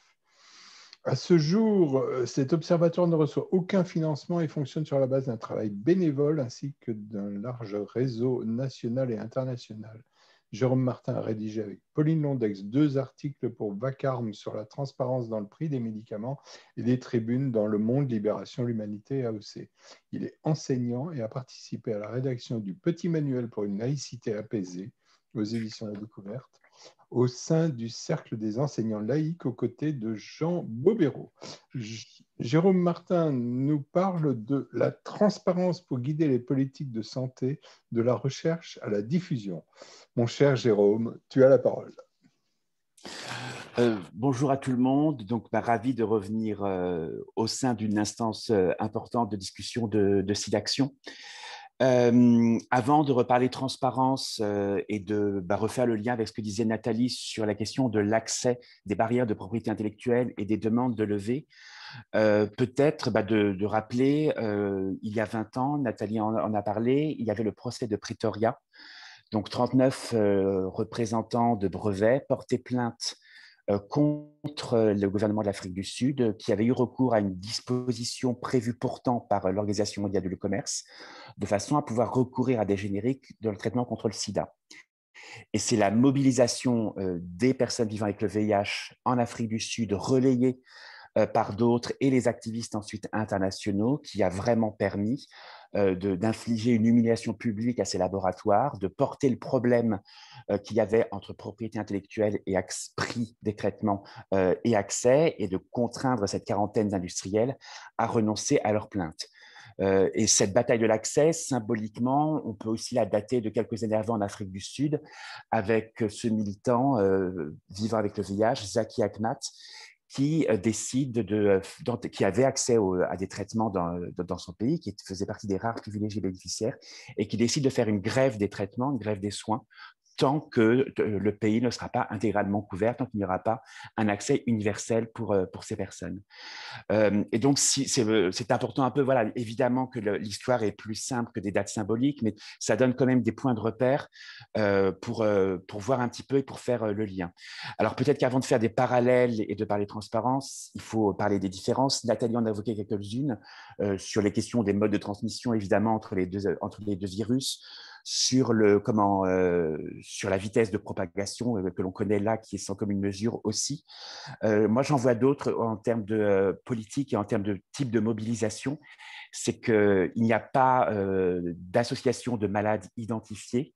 À ce jour, cet observatoire ne reçoit aucun financement et fonctionne sur la base d'un travail bénévole ainsi que d'un large réseau national et international. Jérôme Martin a rédigé avec Pauline Londex 2 articles pour Vacarme sur la transparence dans le prix des médicaments et des tribunes dans Le Monde, Libération, l'Humanité et AOC. Il est enseignant et a participé à la rédaction du Petit Manuel pour une laïcité apaisée aux éditions La Découverte, au sein du cercle des enseignants laïcs aux côtés de Jean Bobéro. Jérôme Martin nous parle de la transparence pour guider les politiques de santé, de la recherche à la diffusion. Mon cher Jérôme, tu as la parole. Bonjour à tout le monde. Donc, ravi de revenir au sein d'une instance importante de discussion de Sidaction. Avant de reparler transparence et de refaire le lien avec ce que disait Nathalie sur la question de l'accès des barrières de propriété intellectuelle et des demandes de levée, peut-être de rappeler, il y a 20 ans, Nathalie en a parlé, il y avait le procès de Pretoria, donc 39 représentants de brevets portaient plainte contre le gouvernement de l'Afrique du Sud, qui avait eu recours à une disposition prévue pourtant par l'Organisation mondiale du commerce, de façon à pouvoir recourir à des génériques dans le traitement contre le sida. Et c'est la mobilisation des personnes vivant avec le VIH en Afrique du Sud, relayée par d'autres, et les activistes ensuite internationaux, qui a vraiment permis d'infliger une humiliation publique à ces laboratoires, de porter le problème qu'il y avait entre propriété intellectuelle et prix des traitements et accès, et de contraindre cette quarantaine d'industriels à renoncer à leurs plaintes. Et cette bataille de l'accès, symboliquement, on peut aussi la dater de quelques années avant en Afrique du Sud, avec ce militant vivant avec le VIH, Zaki Aknat, qui décide qui avait accès à des traitements dans son pays, qui faisait partie des rares privilégiés bénéficiaires, et qui décide de faire une grève des traitements, une grève des soins, tant que le pays ne sera pas intégralement couvert, tant qu'il n'y aura pas un accès universel pour ces personnes. Et donc, c'est important un peu, voilà, évidemment que l'histoire est plus simple que des dates symboliques, mais ça donne quand même des points de repère pour voir un petit peu et pour faire le lien. Alors, peut-être qu'avant de faire des parallèles et de parler de transparence, il faut parler des différences. Nathalie en a évoqué quelques-unes sur les questions des modes de transmission, évidemment, entre les deux virus, sur la vitesse de propagation que l'on connaît là, qui est sans commune mesure aussi. Moi, j'en vois d'autres en termes de politique et en termes de type de mobilisation. C'est qu'il n'y a pas d'association de malades identifiés.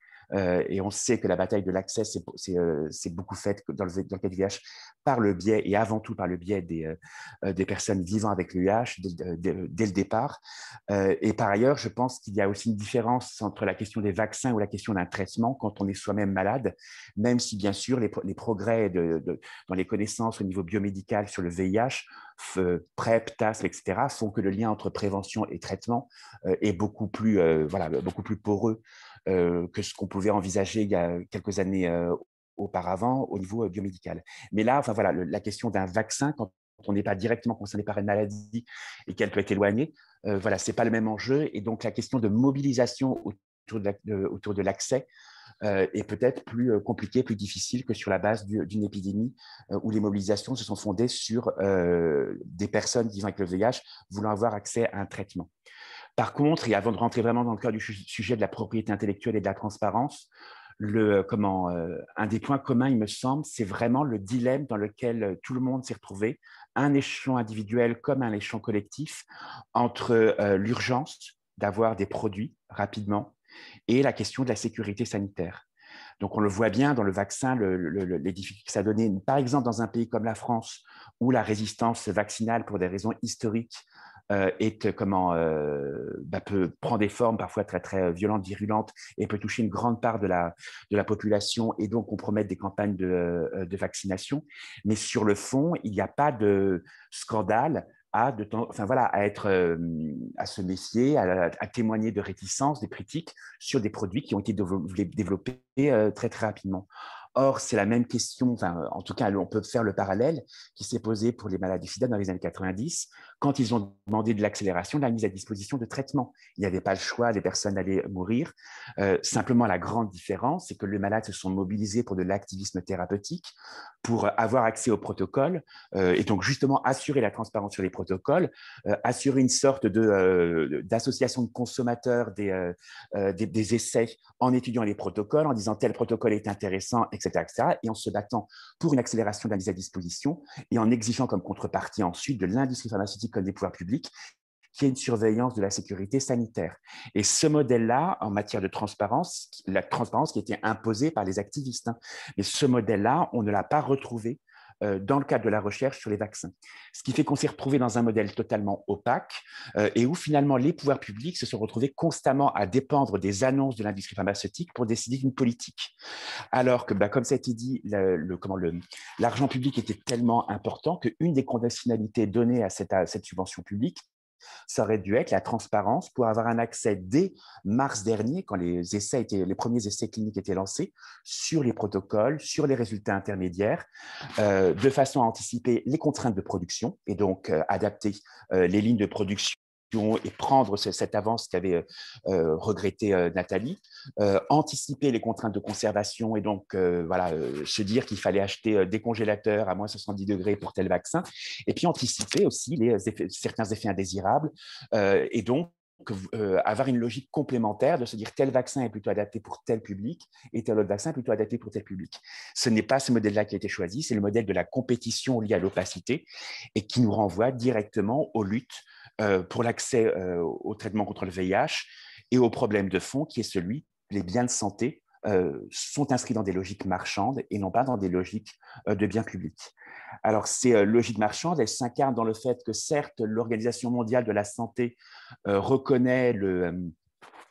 Et on sait que la bataille de l'accès, c'est beaucoup faite dans le cas du VIH par le biais, et avant tout par le biais des personnes vivant avec l'UIH dès le départ. Et par ailleurs, je pense qu'il y a aussi une différence entre la question des vaccins ou la question d'un traitement quand on est soi-même malade, même si bien sûr les progrès dans les connaissances au niveau biomédical sur le VIH, PrEP, TASP, etc., font que le lien entre prévention et traitement est beaucoup plus poreux que ce qu'on pouvait envisager il y a quelques années auparavant au niveau biomédical. Mais là, enfin, voilà, la question d'un vaccin, quand on n'est pas directement concerné par une maladie et qu'elle peut être éloignée, voilà, ce n'est pas le même enjeu. Et donc, la question de mobilisation autour de l'accès est peut-être plus compliquée, plus difficile que sur la base d'une épidémie où les mobilisations se sont fondées sur des personnes vivant avec le VIH voulant avoir accès à un traitement. Par contre, et avant de rentrer vraiment dans le cœur du sujet de la propriété intellectuelle et de la transparence, un des points communs, il me semble, c'est vraiment le dilemme dans lequel tout le monde s'est retrouvé, un échelon individuel comme un échelon collectif, entre l'urgence d'avoir des produits rapidement et la question de la sécurité sanitaire. Donc, on le voit bien dans le vaccin, les difficultés que ça a donné, par exemple, dans un pays comme la France, où la résistance vaccinale, pour des raisons historiques, peut prendre des formes parfois très, très violentes, virulentes, et peut toucher une grande part de la population et donc compromettre des campagnes de vaccination. Mais sur le fond, il n'y a pas de scandale à se méfier, à témoigner de réticences, des critiques sur des produits qui ont été développés très, très rapidement. Or, c'est la même question, enfin, en tout cas, on peut faire le parallèle qui s'est posé pour les malades du sida dans les années 90, quand ils ont demandé de l'accélération de la mise à disposition de traitements. Il n'y avait pas le choix, les personnes allaient mourir. Simplement, la grande différence, c'est que les malades se sont mobilisés pour de l'activisme thérapeutique, pour avoir accès aux protocoles, et donc justement assurer la transparence sur les protocoles, assurer une sorte d'association de consommateurs des essais en étudiant les protocoles, en disant tel protocole est intéressant, etc., et en se battant pour une accélération de la mise à disposition et en exigeant comme contrepartie ensuite de l'industrie pharmaceutique comme des pouvoirs publics qui est une surveillance de la sécurité sanitaire. Et ce modèle-là, en matière de transparence, la transparence qui était imposée par les activistes, hein, mais ce modèle-là, on ne l'a pas retrouvé dans le cadre de la recherche sur les vaccins. Ce qui fait qu'on s'est retrouvé dans un modèle totalement opaque et où finalement les pouvoirs publics se sont retrouvés constamment à dépendre des annonces de l'industrie pharmaceutique pour décider d'une politique. Alors que, comme ça a été dit, l'argent public était tellement important qu'une des conditionnalités données à cette subvention publique, ça aurait dû être la transparence pour avoir un accès dès mars dernier, quand les premiers essais cliniques étaient lancés, sur les protocoles, sur les résultats intermédiaires, de façon à anticiper les contraintes de production et donc adapter les lignes de production et prendre cette avance qu'avait regrettée Nathalie, anticiper les contraintes de conservation et donc se dire qu'il fallait acheter des congélateurs à moins 70 degrés pour tel vaccin, et puis anticiper aussi certains effets indésirables et donc avoir une logique complémentaire de se dire tel vaccin est plutôt adapté pour tel public et tel autre vaccin est plutôt adapté pour tel public. Ce n'est pas ce modèle-là qui a été choisi, c'est le modèle de la compétition liée à l'opacité et qui nous renvoie directement aux luttes pour l'accès au traitement contre le VIH et au problème de fond qui est celui que les biens de santé sont inscrits dans des logiques marchandes et non pas dans des logiques de biens publics. Alors, ces logiques marchandes, elles s'incarnent dans le fait que, certes, l'Organisation mondiale de la santé reconnaît le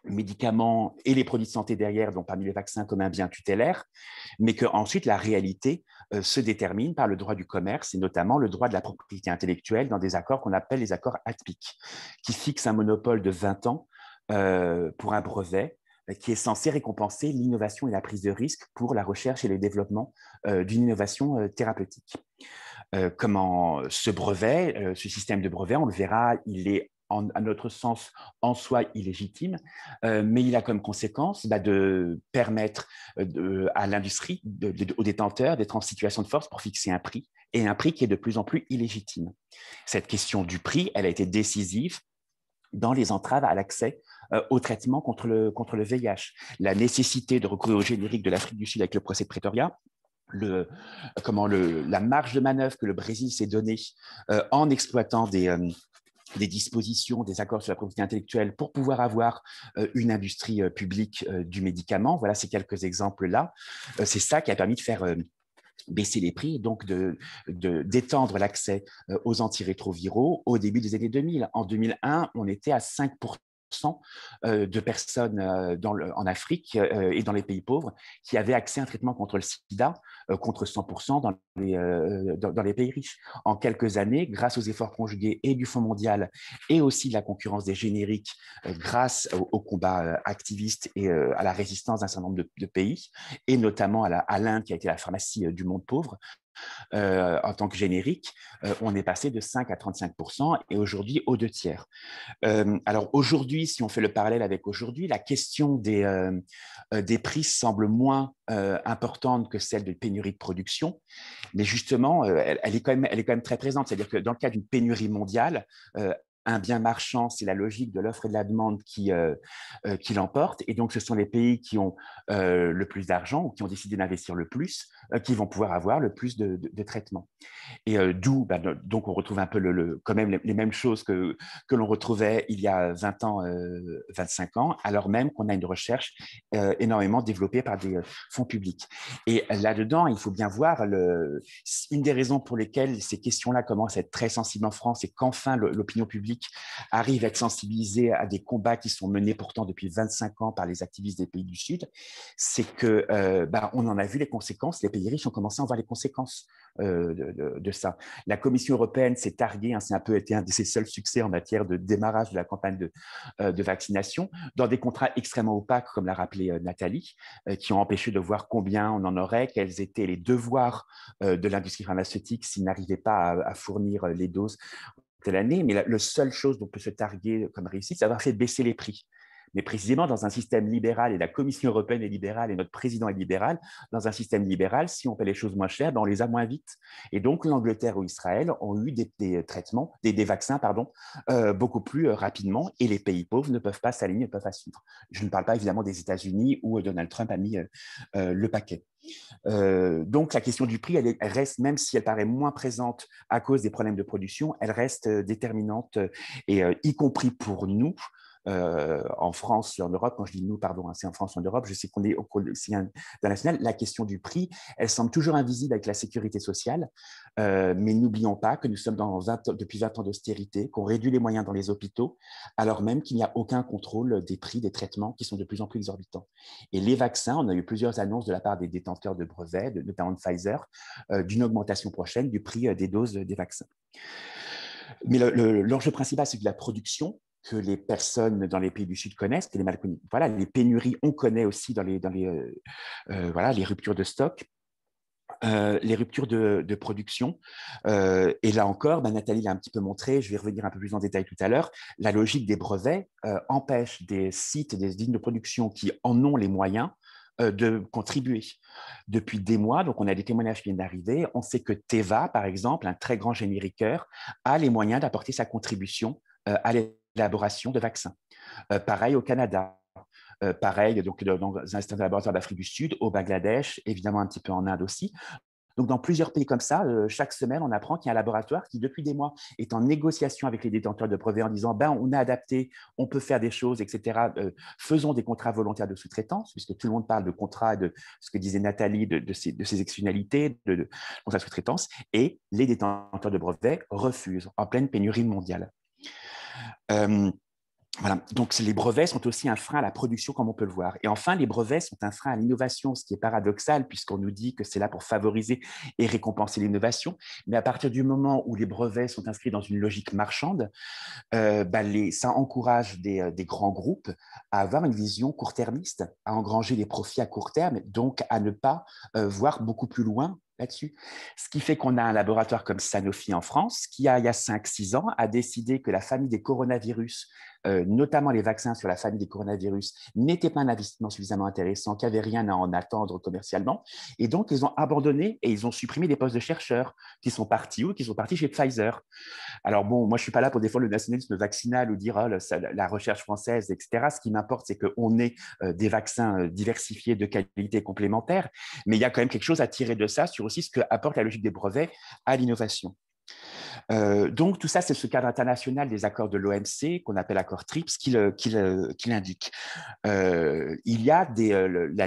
médicament et les produits de santé derrière, donc parmi les vaccins, comme un bien tutélaire, mais qu'ensuite, la réalité se détermine par le droit du commerce et notamment le droit de la propriété intellectuelle dans des accords qu'on appelle les accords ATPIC, qui fixent un monopole de 20 ans pour un brevet qui est censé récompenser l'innovation et la prise de risque pour la recherche et le développement d'une innovation thérapeutique. Comment ce brevet, ce système de brevet, on le verra, il est à notre sens, en soi illégitime, mais il a comme conséquence de permettre à l'industrie, aux détenteurs, d'être en situation de force pour fixer un prix, et un prix qui est de plus en plus illégitime. Cette question du prix, elle a été décisive dans les entraves à l'accès au traitement contre le VIH. La nécessité de recourir au générique de l'Afrique du Sud avec le procès de Pretoria, la marge de manœuvre que le Brésil s'est donnée en exploitant des dispositions, des accords sur la propriété intellectuelle pour pouvoir avoir une industrie publique du médicament. Voilà ces quelques exemples-là. C'est ça qui a permis de faire baisser les prix et donc d'étendre l'accès aux antirétroviraux au début des années 2000. En 2001, on était à 5% de personnes en Afrique et dans les pays pauvres qui avaient accès à un traitement contre le sida, contre 100% dans les pays riches. En quelques années, grâce aux efforts conjugués et du Fonds mondial et aussi de la concurrence des génériques, grâce au combat activiste et à la résistance d'un certain nombre de pays, et notamment à l'Inde qui a été la pharmacie du monde pauvre, en tant que générique, on est passé de 5 à 35% et aujourd'hui aux 2 tiers. Alors aujourd'hui, si on fait le parallèle avec aujourd'hui, la question des prix semble moins importante que celle de pénurie de production, mais justement, elle est quand même très présente. C'est-à-dire que dans le cas d'une pénurie mondiale, un bien marchand, c'est la logique de l'offre et de la demande qui l'emporte. Et donc, ce sont les pays qui ont le plus d'argent ou qui ont décidé d'investir le plus qui vont pouvoir avoir le plus de traitements. Et d'où, donc, on retrouve un peu quand même les mêmes choses que l'on retrouvait il y a 20 ans, 25 ans, alors même qu'on a une recherche énormément développée par des fonds publics. Et là-dedans, il faut bien voir une des raisons pour lesquelles ces questions-là commencent à être très sensibles en France, c'est qu'enfin, l'opinion publique arrive à être sensibilisé à des combats qui sont menés pourtant depuis 25 ans par les activistes des pays du Sud, c'est que on en a vu les conséquences, les pays riches ont commencé à en voir les conséquences de ça. La Commission européenne s'est targuée, c'est un peu été un de ses seuls succès en matière de démarrage de la campagne de vaccination, dans des contrats extrêmement opaques, comme l'a rappelé Nathalie, qui ont empêché de voir combien on en aurait, quels étaient les devoirs de l'industrie pharmaceutique s'ils n'arrivaient pas à fournir les doses l'année, mais la seule chose dont on peut se targuer comme réussite, c'est d'avoir fait baisser les prix. Mais précisément dans un système libéral, et la Commission européenne est libérale, et notre président est libéral, dans un système libéral, si on paie les choses moins chères, on les a moins vite. Et donc l'Angleterre ou Israël ont eu des vaccins beaucoup plus rapidement, et les pays pauvres ne peuvent pas s'aligner, ne peuvent pas suivre. Je ne parle pas évidemment des États-Unis où Donald Trump a mis le paquet. Donc la question du prix, elle reste, même si elle paraît moins présente à cause des problèmes de production, elle reste déterminante, et y compris pour nous, en France et en Europe. Quand je dis nous, pardon, c'est en France et en Europe, je sais qu'on est au Conseil international, la question du prix, elle semble toujours invisible avec la sécurité sociale, mais n'oublions pas que nous sommes depuis 20 ans d'austérité, qu'on réduit les moyens dans les hôpitaux, alors même qu'il n'y a aucun contrôle des prix des traitements qui sont de plus en plus exorbitants. Et les vaccins, on a eu plusieurs annonces de la part des détenteurs de brevets, notamment de Pfizer, d'une augmentation prochaine du prix des doses des vaccins. Mais l'enjeu principal, c'est de la production, que les personnes dans les pays du Sud connaissent, qui est mal connue. Voilà, les pénuries, on connaît aussi les ruptures de stock, les ruptures de production. Et là encore, Nathalie l'a un petit peu montré, je vais revenir un peu plus en détail tout à l'heure, la logique des brevets empêche des sites, des lignes de production qui en ont les moyens de contribuer. Depuis des mois, donc on a des témoignages qui viennent d'arriver, on sait que Teva, par exemple, un très grand génériqueur, a les moyens d'apporter sa contribution à l'économie. Élaboration de vaccins. Pareil au Canada, pareil donc dans un laboratoire d'Afrique du Sud, au Bangladesh, évidemment un petit peu en Inde aussi. Donc, dans plusieurs pays comme ça, chaque semaine, on apprend qu'il y a un laboratoire qui, depuis des mois, est en négociation avec les détenteurs de brevets en disant ben, « on a adapté, on peut faire des choses, etc. Faisons des contrats volontaires de sous-traitance », puisque tout le monde parle de contrats, de ce que disait Nathalie, de ses exceptionnalités, de contrats de sous-traitance, et les détenteurs de brevets refusent en pleine pénurie mondiale. Voilà. Donc, les brevets sont aussi un frein à la production, comme on peut le voir. Et enfin, les brevets sont un frein à l'innovation, ce qui est paradoxal, puisqu'on nous dit que c'est là pour favoriser et récompenser l'innovation. Mais à partir du moment où les brevets sont inscrits dans une logique marchande, ça encourage des grands groupes à avoir une vision court-termiste, à engranger des profits à court terme, donc à ne pas voir beaucoup plus loin là-dessus. Ce qui fait qu'on a un laboratoire comme Sanofi en France, qui, il y a 5-6 ans, a décidé que la famille des coronavirus, notamment les vaccins sur la famille des coronavirus, n'étaient pas un investissement suffisamment intéressant, qu'il n'y avait rien à en attendre commercialement. Et donc, ils ont abandonné et ils ont supprimé des postes de chercheurs qui sont partis ou qui sont partis chez Pfizer. Alors bon, moi, je ne suis pas là pour défendre le nationalisme vaccinal ou dire oh, la recherche française, etc. Ce qui m'importe, c'est qu'on ait des vaccins diversifiés de qualité complémentaire. Mais il y a quand même quelque chose à tirer de ça sur aussi ce qu'apporte la logique des brevets à l'innovation. Donc, tout ça, c'est ce cadre international des accords de l'OMC, qu'on appelle accord TRIPS, qui l'indique. La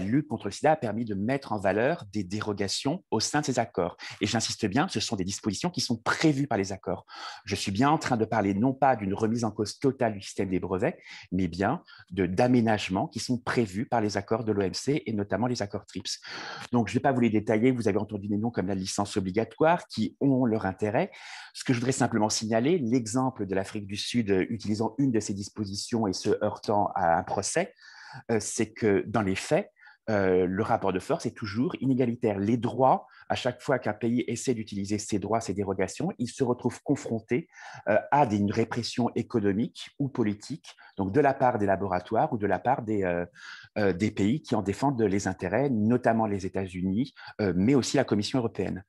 lutte contre le sida a permis de mettre en valeur des dérogations au sein de ces accords. Et j'insiste bien, ce sont des dispositions qui sont prévues par les accords. Je suis bien en train de parler non pas d'une remise en cause totale du système des brevets, mais bien d'aménagements qui sont prévus par les accords de l'OMC et notamment les accords TRIPS. Donc, je ne vais pas vous les détailler, vous avez entendu des noms comme la licence obligatoire qui ont leur intérêt. Ce que je voudrais simplement signaler, l'exemple de l'Afrique du Sud utilisant une de ces dispositions et se heurtant à un procès, c'est que dans les faits, le rapport de force est toujours inégalitaire. Les droits, à chaque fois qu'un pays essaie d'utiliser ses droits, ses dérogations, il se retrouve confronté à une répression économique ou politique, donc de la part des laboratoires ou de la part des pays qui en défendent les intérêts, notamment les États-Unis, mais aussi la Commission européenne.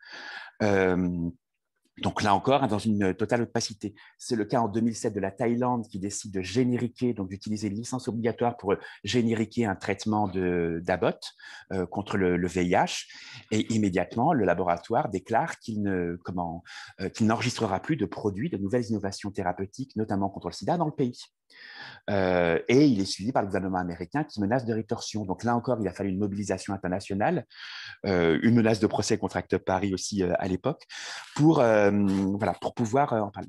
Donc là encore, dans une totale opacité. C'est le cas en 2007 de la Thaïlande qui décide de génériquer, donc d'utiliser une licence obligatoire pour génériquer un traitement d'Abbott contre le VIH. Et immédiatement, le laboratoire déclare qu'il n'enregistrera plus de produits, de nouvelles innovations thérapeutiques, notamment contre le sida, dans le pays. Et il est suivi par le gouvernement américain qui menace de rétorsion. Donc là encore, il a fallu une mobilisation internationale, une menace de procès contre Acte Paris aussi à l'époque, pour pouvoir en parler.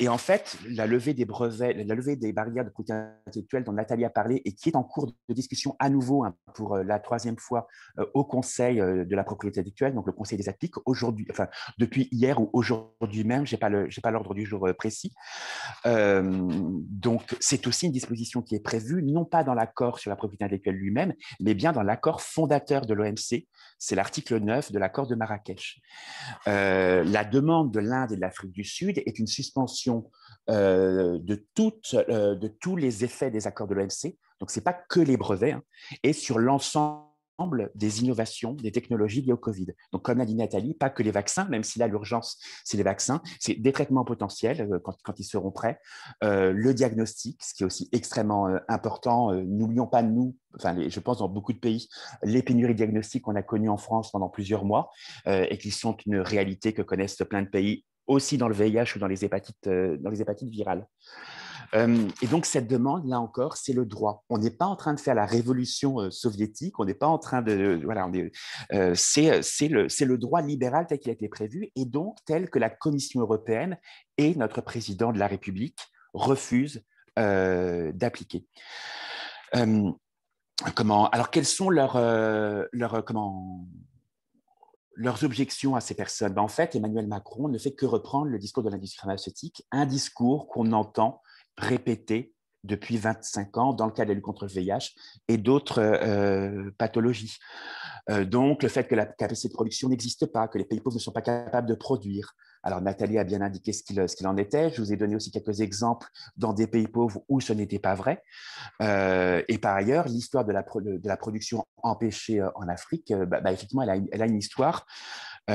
Et en fait, la levée des brevets, la levée des barrières de propriété intellectuelle dont Nathalie a parlé et qui est en cours de discussion à nouveau pour la troisième fois au Conseil de la propriété intellectuelle, donc le Conseil des APIC, aujourd'hui, enfin depuis hier ou aujourd'hui même, j'ai pas l'ordre du jour précis. Donc c'est aussi une disposition qui est prévue non pas dans l'accord sur la propriété intellectuelle lui-même, mais bien dans l'accord fondateur de l'OMC. C'est l'article 9 de l'accord de Marrakech. La demande de l'Inde et de l'Afrique du Sud est une suspension de tous les effets des accords de l'OMC, donc ce n'est pas que les brevets, hein, et sur l'ensemble des innovations, des technologies liées au Covid. Donc, comme l'a dit Nathalie, pas que les vaccins, même si là, l'urgence, c'est les vaccins, c'est des traitements potentiels quand ils seront prêts, le diagnostic, ce qui est aussi extrêmement important. N'oublions pas, je pense, dans beaucoup de pays, les pénuries diagnostiques qu'on a connues en France pendant plusieurs mois et qui sont une réalité que connaissent plein de pays, aussi dans le VIH ou dans les hépatites virales. Et donc, cette demande, là encore, c'est le droit. On n'est pas en train de faire la révolution soviétique, on n'est pas en train de… c'est le droit libéral tel qu'il a été prévu et donc tel que la Commission européenne et notre président de la République refusent d'appliquer. Quelles sont leurs objections à ces personnes? En fait, Emmanuel Macron ne fait que reprendre le discours de l'industrie pharmaceutique, un discours qu'on entend répéter depuis 25 ans dans le cas de la lutte contre le VIH et d'autres pathologies. Donc, le fait que la capacité de production n'existe pas, que les pays pauvres ne sont pas capables de produire. Alors, Nathalie a bien indiqué ce qu'il en était. Je vous ai donné aussi quelques exemples dans des pays pauvres où ce n'était pas vrai. Et par ailleurs, l'histoire de la production empêchée en Afrique, effectivement, elle a une histoire qui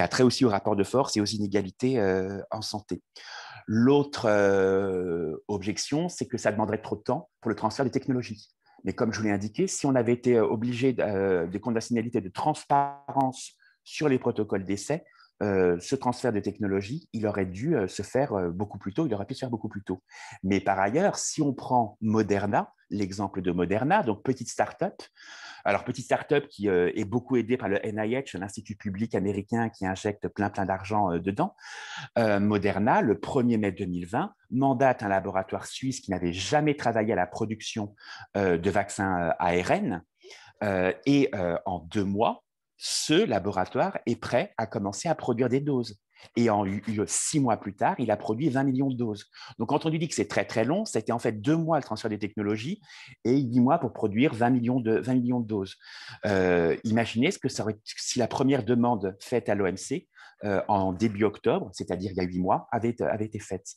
a trait aussi au rapport de force et aux inégalités en santé. L'autre objection, c'est que ça demanderait trop de temps pour le transfert des technologies. Mais comme je vous l'ai indiqué, si on avait été obligé des conditionnalités de transparence sur les protocoles d'essai, ce transfert de technologie, il aurait dû se faire beaucoup plus tôt, il aurait pu se faire beaucoup plus tôt. Mais par ailleurs, si on prend Moderna, l'exemple de Moderna, donc petite start-up, alors petite start-up qui est beaucoup aidée par le NIH, l'Institut public américain qui injecte plein d'argent dedans, Moderna, le 1er mai 2020, mandate un laboratoire suisse qui n'avait jamais travaillé à la production de vaccins ARN en 2 mois, ce laboratoire est prêt à commencer à produire des doses. Et 6 mois plus tard, il a produit 20 millions de doses. Donc, quand on lui dit que c'est très long, c'était en fait 2 mois le transfert des technologies et 10 mois pour produire 20 millions de doses. Imaginez ce que ça aurait, si la première demande faite à l'OMC en début octobre, c'est-à-dire il y a 8 mois, avait été faite.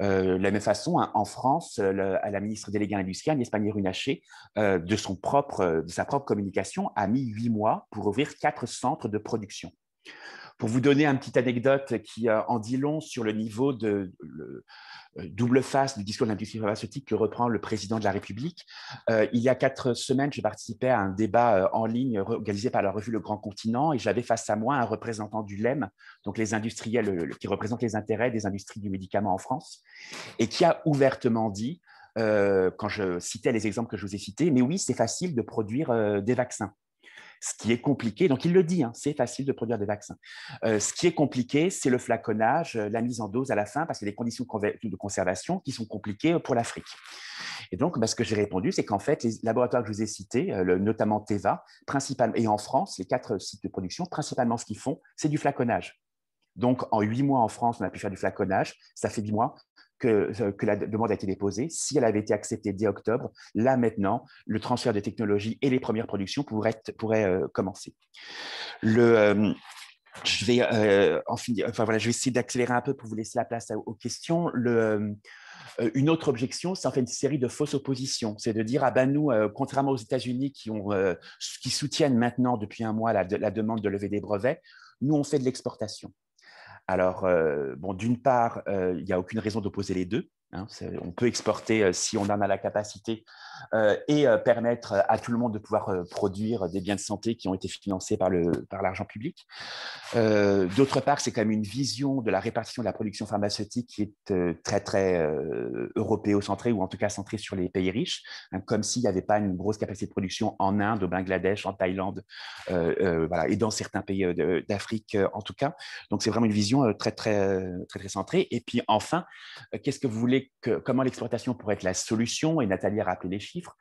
De la même façon, hein, en France, à la ministre déléguée à l'Industrie, Agnès Pannier-Runacher, de sa propre communication, a mis 8 mois pour ouvrir 4 centres de production. Pour vous donner une petite anecdote qui en dit long sur le niveau de double face du discours de l'industrie pharmaceutique que reprend le président de la République, il y a 4 semaines, je participais à un débat en ligne organisé par la revue Le Grand Continent et j'avais face à moi un représentant du LEM, donc les industriels qui représentent les intérêts des industries du médicament en France, et qui a ouvertement dit, quand je citais les exemples que je vous ai cités, mais oui, c'est facile de produire des vaccins. Ce qui est compliqué, donc il le dit, hein, c'est facile de produire des vaccins. Ce qui est compliqué, c'est le flaconnage, la mise en dose à la fin, parce qu'il y a des conditions de conservation qui sont compliquées pour l'Afrique. Et donc, ce que j'ai répondu, c'est qu'en fait, les laboratoires que je vous ai cités, notamment Teva, et en France, les 4 sites de production, principalement ce qu'ils font, c'est du flaconnage. Donc, en 8 mois en France, on a pu faire du flaconnage, ça fait 8 mois. Que la demande a été déposée, si elle avait été acceptée dès octobre, là maintenant, le transfert de technologies et les premières productions pourraient commencer. Je vais essayer d'accélérer un peu pour vous laisser la place aux questions. Une autre objection, c'est en fait une série de fausses oppositions. C'est de dire, nous, contrairement aux États-Unis qui soutiennent maintenant depuis 1 mois la demande de lever des brevets, nous, on fait de l'exportation. Alors, d'une part, il n'y a aucune raison d'opposer les deux. Hein, on peut exporter si on en a la capacité et permettre à tout le monde de pouvoir produire des biens de santé qui ont été financés par l'argent public. D'autre part, c'est quand même une vision de la répartition de la production pharmaceutique qui est très européocentrée, ou en tout cas centrée sur les pays riches, hein, comme s'il n'y avait pas une grosse capacité de production en Inde, au Bangladesh, en Thaïlande, et dans certains pays d'Afrique en tout cas. Donc, c'est vraiment une vision très centrée. Et puis enfin, qu'est-ce que vous voulez comment l'exploitation pourrait être la solution, et Nathalie a rappelé les chiffres.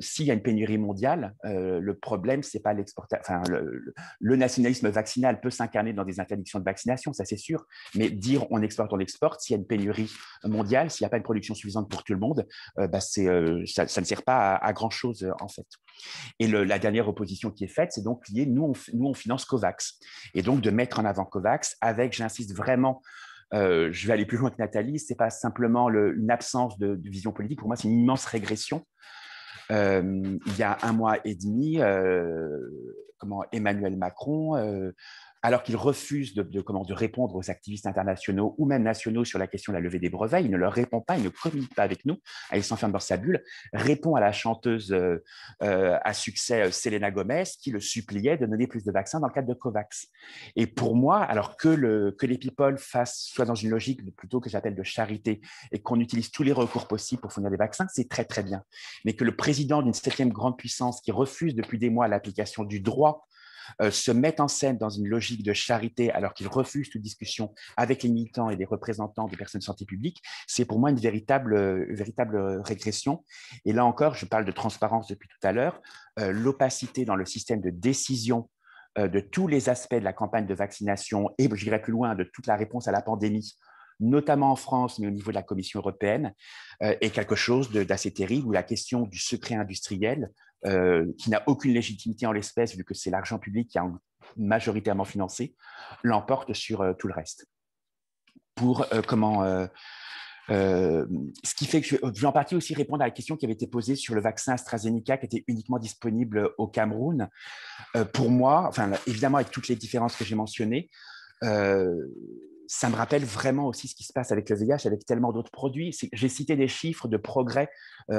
S'il y a une pénurie mondiale, le problème, c'est pas l'exportation. Enfin, le nationalisme vaccinal peut s'incarner dans des interdictions de vaccination, ça c'est sûr, mais dire on exporte, s'il y a une pénurie mondiale, s'il n'y a pas une production suffisante pour tout le monde, ça ne sert pas à grand-chose en fait. Et la dernière opposition qui est faite, c'est donc liée, nous on finance COVAX, et donc de mettre en avant COVAX avec, j'insiste vraiment, je vais aller plus loin que Nathalie, ce n'est pas simplement une absence de vision politique, pour moi c'est une immense régression. Il y a 1 mois et demi, Emmanuel Macron, alors qu'il refuse de répondre aux activistes internationaux ou même nationaux sur la question de la levée des brevets, il ne leur répond pas, il ne communique pas avec nous, il s'enferme dans sa bulle, répond à la chanteuse à succès Selena Gomez qui le suppliait de donner plus de vaccins dans le cadre de COVAX. Et pour moi, alors que les people soient dans une logique plutôt que j'appelle de charité et qu'on utilise tous les recours possibles pour fournir des vaccins, c'est très bien. Mais que le président d'une 7e grande puissance qui refuse depuis des mois l'application du droit se mettent en scène dans une logique de charité alors qu'ils refusent toute discussion avec les militants et les représentants des personnes de santé publique, c'est pour moi une véritable régression. Et là encore, je parle de transparence depuis tout à l'heure, l'opacité dans le système de décision de tous les aspects de la campagne de vaccination et, j'irai plus loin, de toute la réponse à la pandémie, notamment en France, mais au niveau de la Commission européenne, est quelque chose d'assez terrible, où la question du secret industriel, qui n'a aucune légitimité en l'espèce, vu que c'est l'argent public qui a majoritairement financé, l'emporte sur tout le reste. Ce qui fait que je vais en partie aussi répondre à la question qui avait été posée sur le vaccin AstraZeneca, qui était uniquement disponible au Cameroun. Pour moi, évidemment avec toutes les différences que j'ai mentionnées, ça me rappelle vraiment aussi ce qui se passe avec le VIH, avec tellement d'autres produits. J'ai cité des chiffres de progrès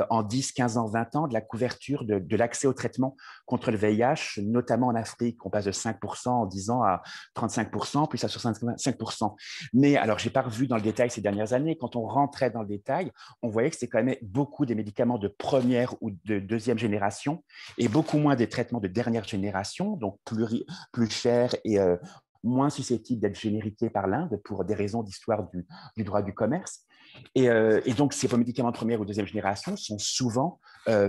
en 10, 15 ans, 20 ans de la couverture de l'accès au traitement contre le VIH, notamment en Afrique. On passe de 5% en 10 ans à 35%, puis à 65%. Mais alors, je n'ai pas revu dans le détail ces dernières années. Quand on rentrait dans le détail, on voyait que c'était quand même beaucoup des médicaments de première ou de deuxième génération et beaucoup moins des traitements de dernière génération, donc plus chers et moins susceptibles d'être génériqués par l'Inde pour des raisons d'histoire du droit du commerce. Et donc, ces médicaments de première ou deuxième génération sont souvent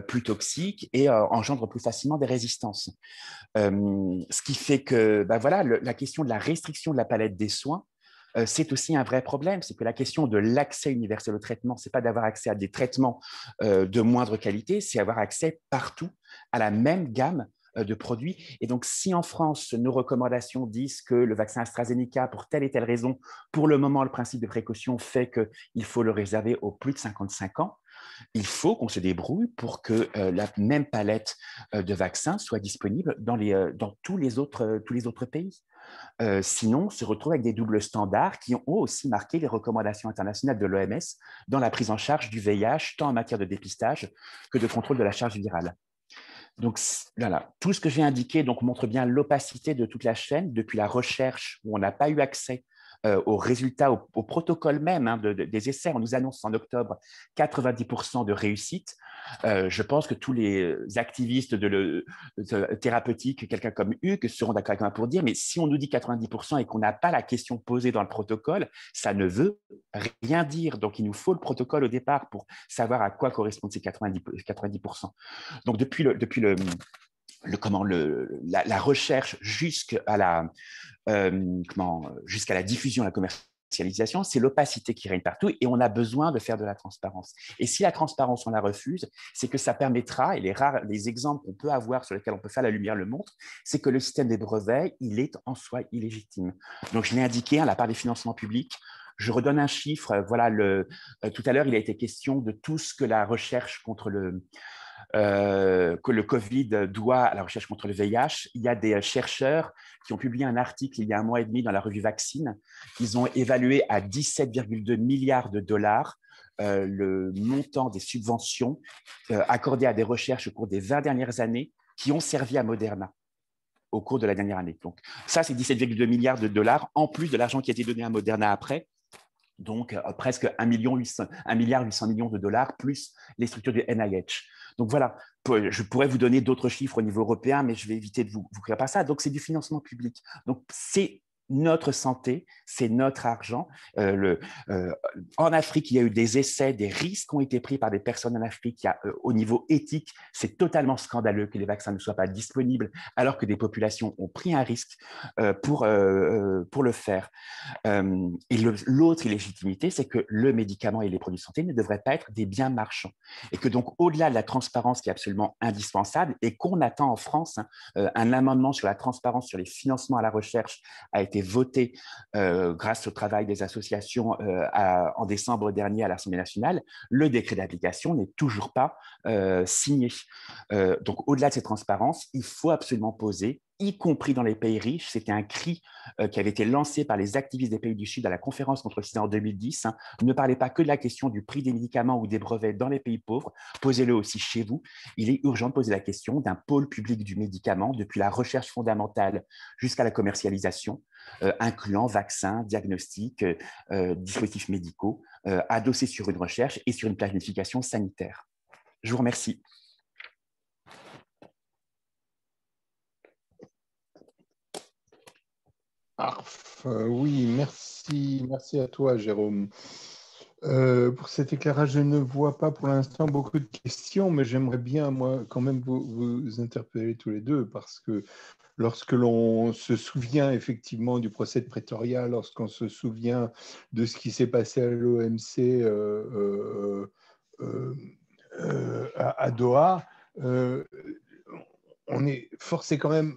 plus toxiques et engendrent plus facilement des résistances. Ce qui fait que voilà, la question de la restriction de la palette des soins, c'est aussi un vrai problème. C'est que la question de l'accès universel au traitement, ce n'est pas d'avoir accès à des traitements de moindre qualité, c'est avoir accès partout à la même gamme de produits. Et donc, si en France, nos recommandations disent que le vaccin AstraZeneca, pour telle et telle raison, pour le moment, le principe de précaution fait qu'il faut le réserver aux plus de 55 ans, il faut qu'on se débrouille pour que la même palette de vaccins soit disponible dans tous les autres pays. Sinon, on se retrouve avec des doubles standards qui ont aussi marqué les recommandations internationales de l'OMS dans la prise en charge du VIH, tant en matière de dépistage que de contrôle de la charge virale. Donc, voilà, tout ce que j'ai indiqué montre bien l'opacité de toute la chaîne, depuis la recherche où on n'a pas eu accès aux résultats, au protocole même des essais. On nous annonce en octobre 90% de réussite. Je pense que tous les activistes de thérapeutique, quelqu'un comme Hugues, seront d'accord avec moi pour dire, mais si on nous dit 90% et qu'on n'a pas la question posée dans le protocole, ça ne veut rien dire. Donc, il nous faut le protocole au départ pour savoir à quoi correspondent ces 90%. Donc, depuis la recherche jusqu'à la, jusqu'à la diffusion, la commercialisation, c'est l'opacité qui règne partout et on a besoin de faire de la transparence. Et si la transparence, on la refuse, c'est que ça permettra, et les exemples qu'on peut avoir sur lesquels on peut faire la lumière le montrent, c'est que le système des brevets, il est en soi illégitime. Donc, je l'ai indiqué, la part des financements publics. Je redonne un chiffre. Voilà, tout à l'heure, il a été question de tout ce que la recherche contre que le Covid doit à la recherche contre le VIH. Il y a des chercheurs qui ont publié un article il y a un mois et demi dans la revue Vaccine. Ils ont évalué à 17,2 milliards de dollars le montant des subventions accordées à des recherches au cours des 20 dernières années qui ont servi à Moderna au cours de la dernière année. Donc ça, c'est 17,2 milliards de dollars en plus de l'argent qui a été donné à Moderna après. Donc presque 1,8 milliard de dollars plus les structures du NIH. Donc voilà, je pourrais vous donner d'autres chiffres au niveau européen, mais je vais éviter de vous créer pas ça. Donc c'est du financement public. Donc c'est notre santé, c'est notre argent. En Afrique, il y a eu des essais, des risques ont été pris par des personnes en Afrique. Au niveau éthique, c'est totalement scandaleux que les vaccins ne soient pas disponibles alors que des populations ont pris un risque pour le faire. Et l'autre illégitimité, c'est que le médicament et les produits de santé ne devraient pas être des biens marchands. Et que donc, au-delà de la transparence qui est absolument indispensable et qu'on attend en France, un amendement sur la transparence sur les financements à la recherche a été voté grâce au travail des associations en décembre dernier à l'Assemblée nationale, le décret d'application n'est toujours pas signé. Donc, au-delà de cette transparence, il faut absolument poser, y compris dans les pays riches, c'était un cri qui avait été lancé par les activistes des pays du Sud à la conférence contre le sida en 2010, ne parlez pas que de la question du prix des médicaments ou des brevets dans les pays pauvres, posez-le aussi chez vous. Il est urgent de poser la question d'un pôle public du médicament, depuis la recherche fondamentale jusqu'à la commercialisation, incluant vaccins, diagnostics, dispositifs médicaux, adossés sur une recherche et sur une planification sanitaire. Je vous remercie. Oui, merci. Merci à toi, Jérôme. Pour cet éclairage, je ne vois pas pour l'instant beaucoup de questions, mais j'aimerais bien, moi, quand même vous interpeller tous les deux, parce que lorsque l'on se souvient effectivement du procès de Pretoria, lorsqu'on se souvient de ce qui s'est passé à l'OMC à Doha, on est forcé quand même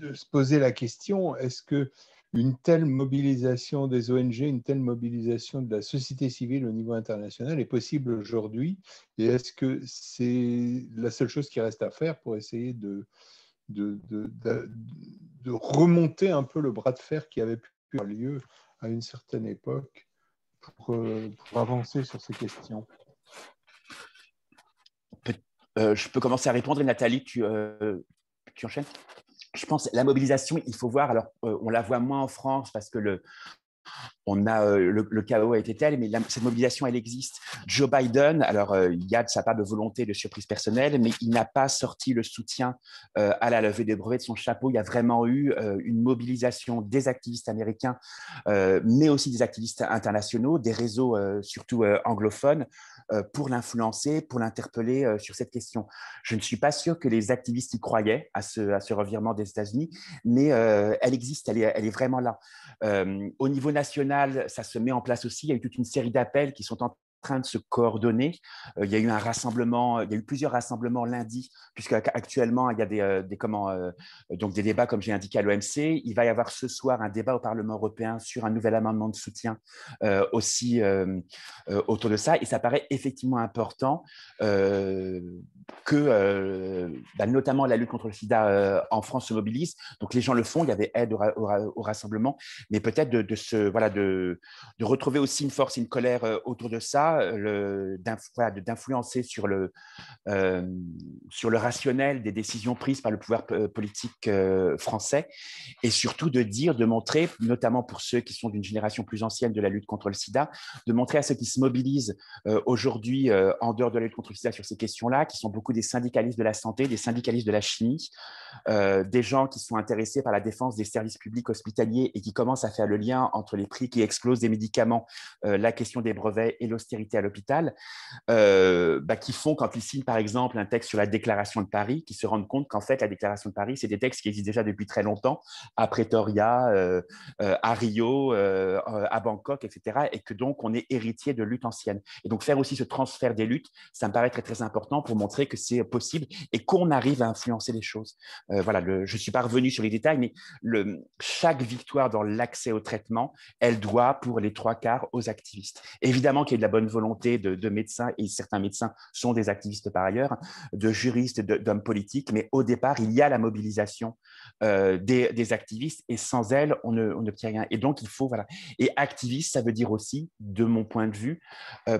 de se poser la question, est-ce qu'une telle mobilisation des ONG, une telle mobilisation de la société civile au niveau international est possible aujourd'hui? Et est-ce que c'est la seule chose qui reste à faire pour essayer de remonter un peu le bras de fer qui avait a lieu à une certaine époque pour avancer sur ces questions. Je peux commencer à répondre et Nathalie, tu enchaînes. Je pense la mobilisation, il faut voir, alors on la voit moins en France parce que le chaos a été tel, mais cette mobilisation, elle existe. Joe Biden, alors il y a de sa part de volonté, de surprise personnelle, mais il n'a pas sorti le soutien à la levée des brevets de son chapeau. Il y a vraiment eu une mobilisation des activistes américains, mais aussi des activistes internationaux, des réseaux surtout anglophones, pour l'influencer, pour l'interpeller sur cette question. Je ne suis pas sûr que les activistes y croyaient à ce revirement des États-Unis, mais elle existe, elle est vraiment là. Au niveau national, ça se met en place aussi. Il y a eu toute une série d'appels qui sont en train de se coordonner. Il y a eu un rassemblement, il y a eu plusieurs rassemblements lundi, puisque actuellement il y a des débats comme j'ai indiqué à l'OMC. Il va y avoir ce soir un débat au Parlement européen sur un nouvel amendement de soutien aussi autour de ça. Et ça paraît effectivement important que notamment la lutte contre le sida en France se mobilise. Donc les gens le font. Il y avait aide au rassemblement, mais peut-être de retrouver aussi une force, une colère autour de ça. D'influencer sur le rationnel des décisions prises par le pouvoir politique français, et surtout de montrer, notamment pour ceux qui sont d'une génération plus ancienne de la lutte contre le sida, de montrer à ceux qui se mobilisent aujourd'hui en dehors de la lutte contre le sida sur ces questions-là, qui sont beaucoup des syndicalistes de la santé, des syndicalistes de la chimie, des gens qui sont intéressés par la défense des services publics hospitaliers et qui commencent à faire le lien entre les prix qui explosent des médicaments, la question des brevets et l'austérité à l'hôpital, qui font, quand ils signent par exemple un texte sur la déclaration de Paris, qui se rendent compte qu'en fait la déclaration de Paris, c'est des textes qui existent déjà depuis très longtemps à Pretoria, à Rio, à Bangkok, etc. et que donc on est héritier de luttes anciennes. Et donc faire aussi ce transfert des luttes, ça me paraît très très important pour montrer que c'est possible et qu'on arrive à influencer les choses. Je ne suis pas revenu sur les détails, mais chaque victoire dans l'accès au traitement, elle doit pour les 3/4 aux activistes. Évidemment qu'il y a de la bonne volonté de médecins, et certains médecins sont des activistes par ailleurs, de juristes, d'hommes politiques, mais au départ, il y a la mobilisation des activistes, et sans elle, on n'obtient rien. Et donc, il faut, Et activiste, ça veut dire aussi, de mon point de vue,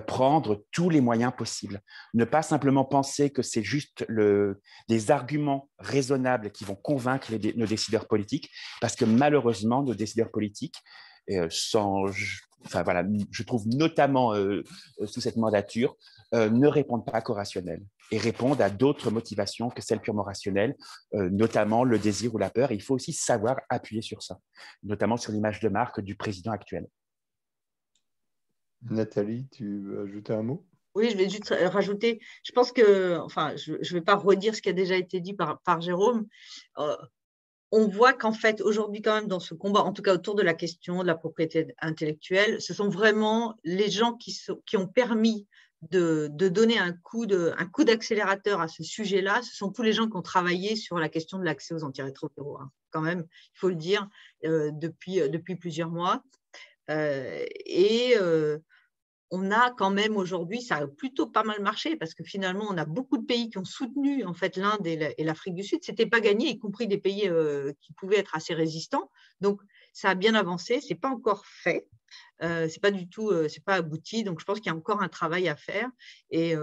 prendre tous les moyens possibles. Ne pas simplement penser que c'est juste des arguments raisonnables qui vont convaincre nos décideurs politiques, parce que malheureusement, nos décideurs politiques, je trouve notamment sous cette mandature, ne répondent pas qu'au rationnel et répondent à d'autres motivations que celles purement rationnelles, notamment le désir ou la peur. Et il faut aussi savoir appuyer sur ça, notamment sur l'image de marque du président actuel. Nathalie, tu veux ajouter un mot? Oui, je vais juste rajouter, je pense que, je ne vais pas redire ce qui a déjà été dit par Jérôme. On voit qu'en fait, aujourd'hui, quand même, dans ce combat, en tout cas autour de la question de la propriété intellectuelle, ce sont vraiment les gens qui ont permis de donner un coup d'accélérateur à ce sujet-là. Ce sont tous les gens qui ont travaillé sur la question de l'accès aux antirétroviraux, hein, quand même, il faut le dire, depuis plusieurs mois. On a quand même aujourd'hui, ça a plutôt pas mal marché parce que finalement, on a beaucoup de pays qui ont soutenu en fait l'Inde et l'Afrique du Sud. Ce n'était pas gagné, y compris des pays qui pouvaient être assez résistants. Donc, ça a bien avancé. Ce n'est pas encore fait. Ce n'est pas du tout, c'est pas abouti. Donc, je pense qu'il y a encore un travail à faire et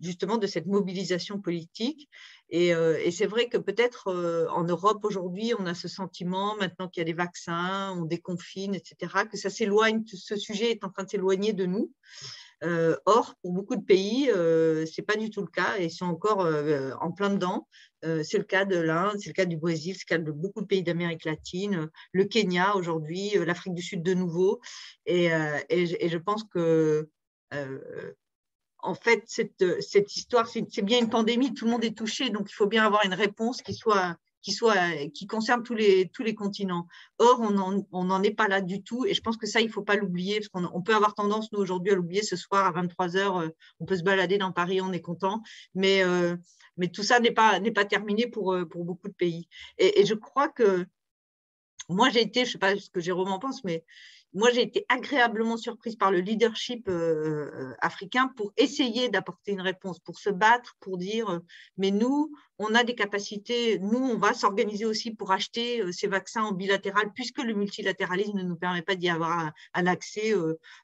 justement de cette mobilisation politique. Et c'est vrai que peut-être en Europe aujourd'hui, on a ce sentiment, maintenant qu'il y a des vaccins, on déconfine, etc., que ça s'éloigne, ce sujet est en train de s'éloigner de nous. Or, pour beaucoup de pays, ce n'est pas du tout le cas et ils sont encore en plein dedans. C'est le cas de l'Inde, c'est le cas du Brésil, c'est le cas de beaucoup de pays d'Amérique latine, le Kenya aujourd'hui, l'Afrique du Sud de nouveau. Et je pense que... En fait, cette histoire, c'est bien une pandémie, tout le monde est touché, donc il faut bien avoir une réponse qui concerne tous les continents. Or, on n'en est pas là du tout, et je pense que ça, il ne faut pas l'oublier, parce qu'on peut avoir tendance, nous, aujourd'hui, à l'oublier. Ce soir, à 23h, on peut se balader dans Paris, on est content, mais tout ça n'est pas terminé pour beaucoup de pays. Et je crois que, moi, j'ai été, je ne sais pas ce que Jérôme en pense, mais Moi, j'ai été agréablement surprise par le leadership africain pour essayer d'apporter une réponse, pour se battre, pour dire mais nous, on a des capacités, nous, on va s'organiser aussi pour acheter ces vaccins en bilatéral, puisque le multilatéralisme ne nous permet pas d'y avoir un accès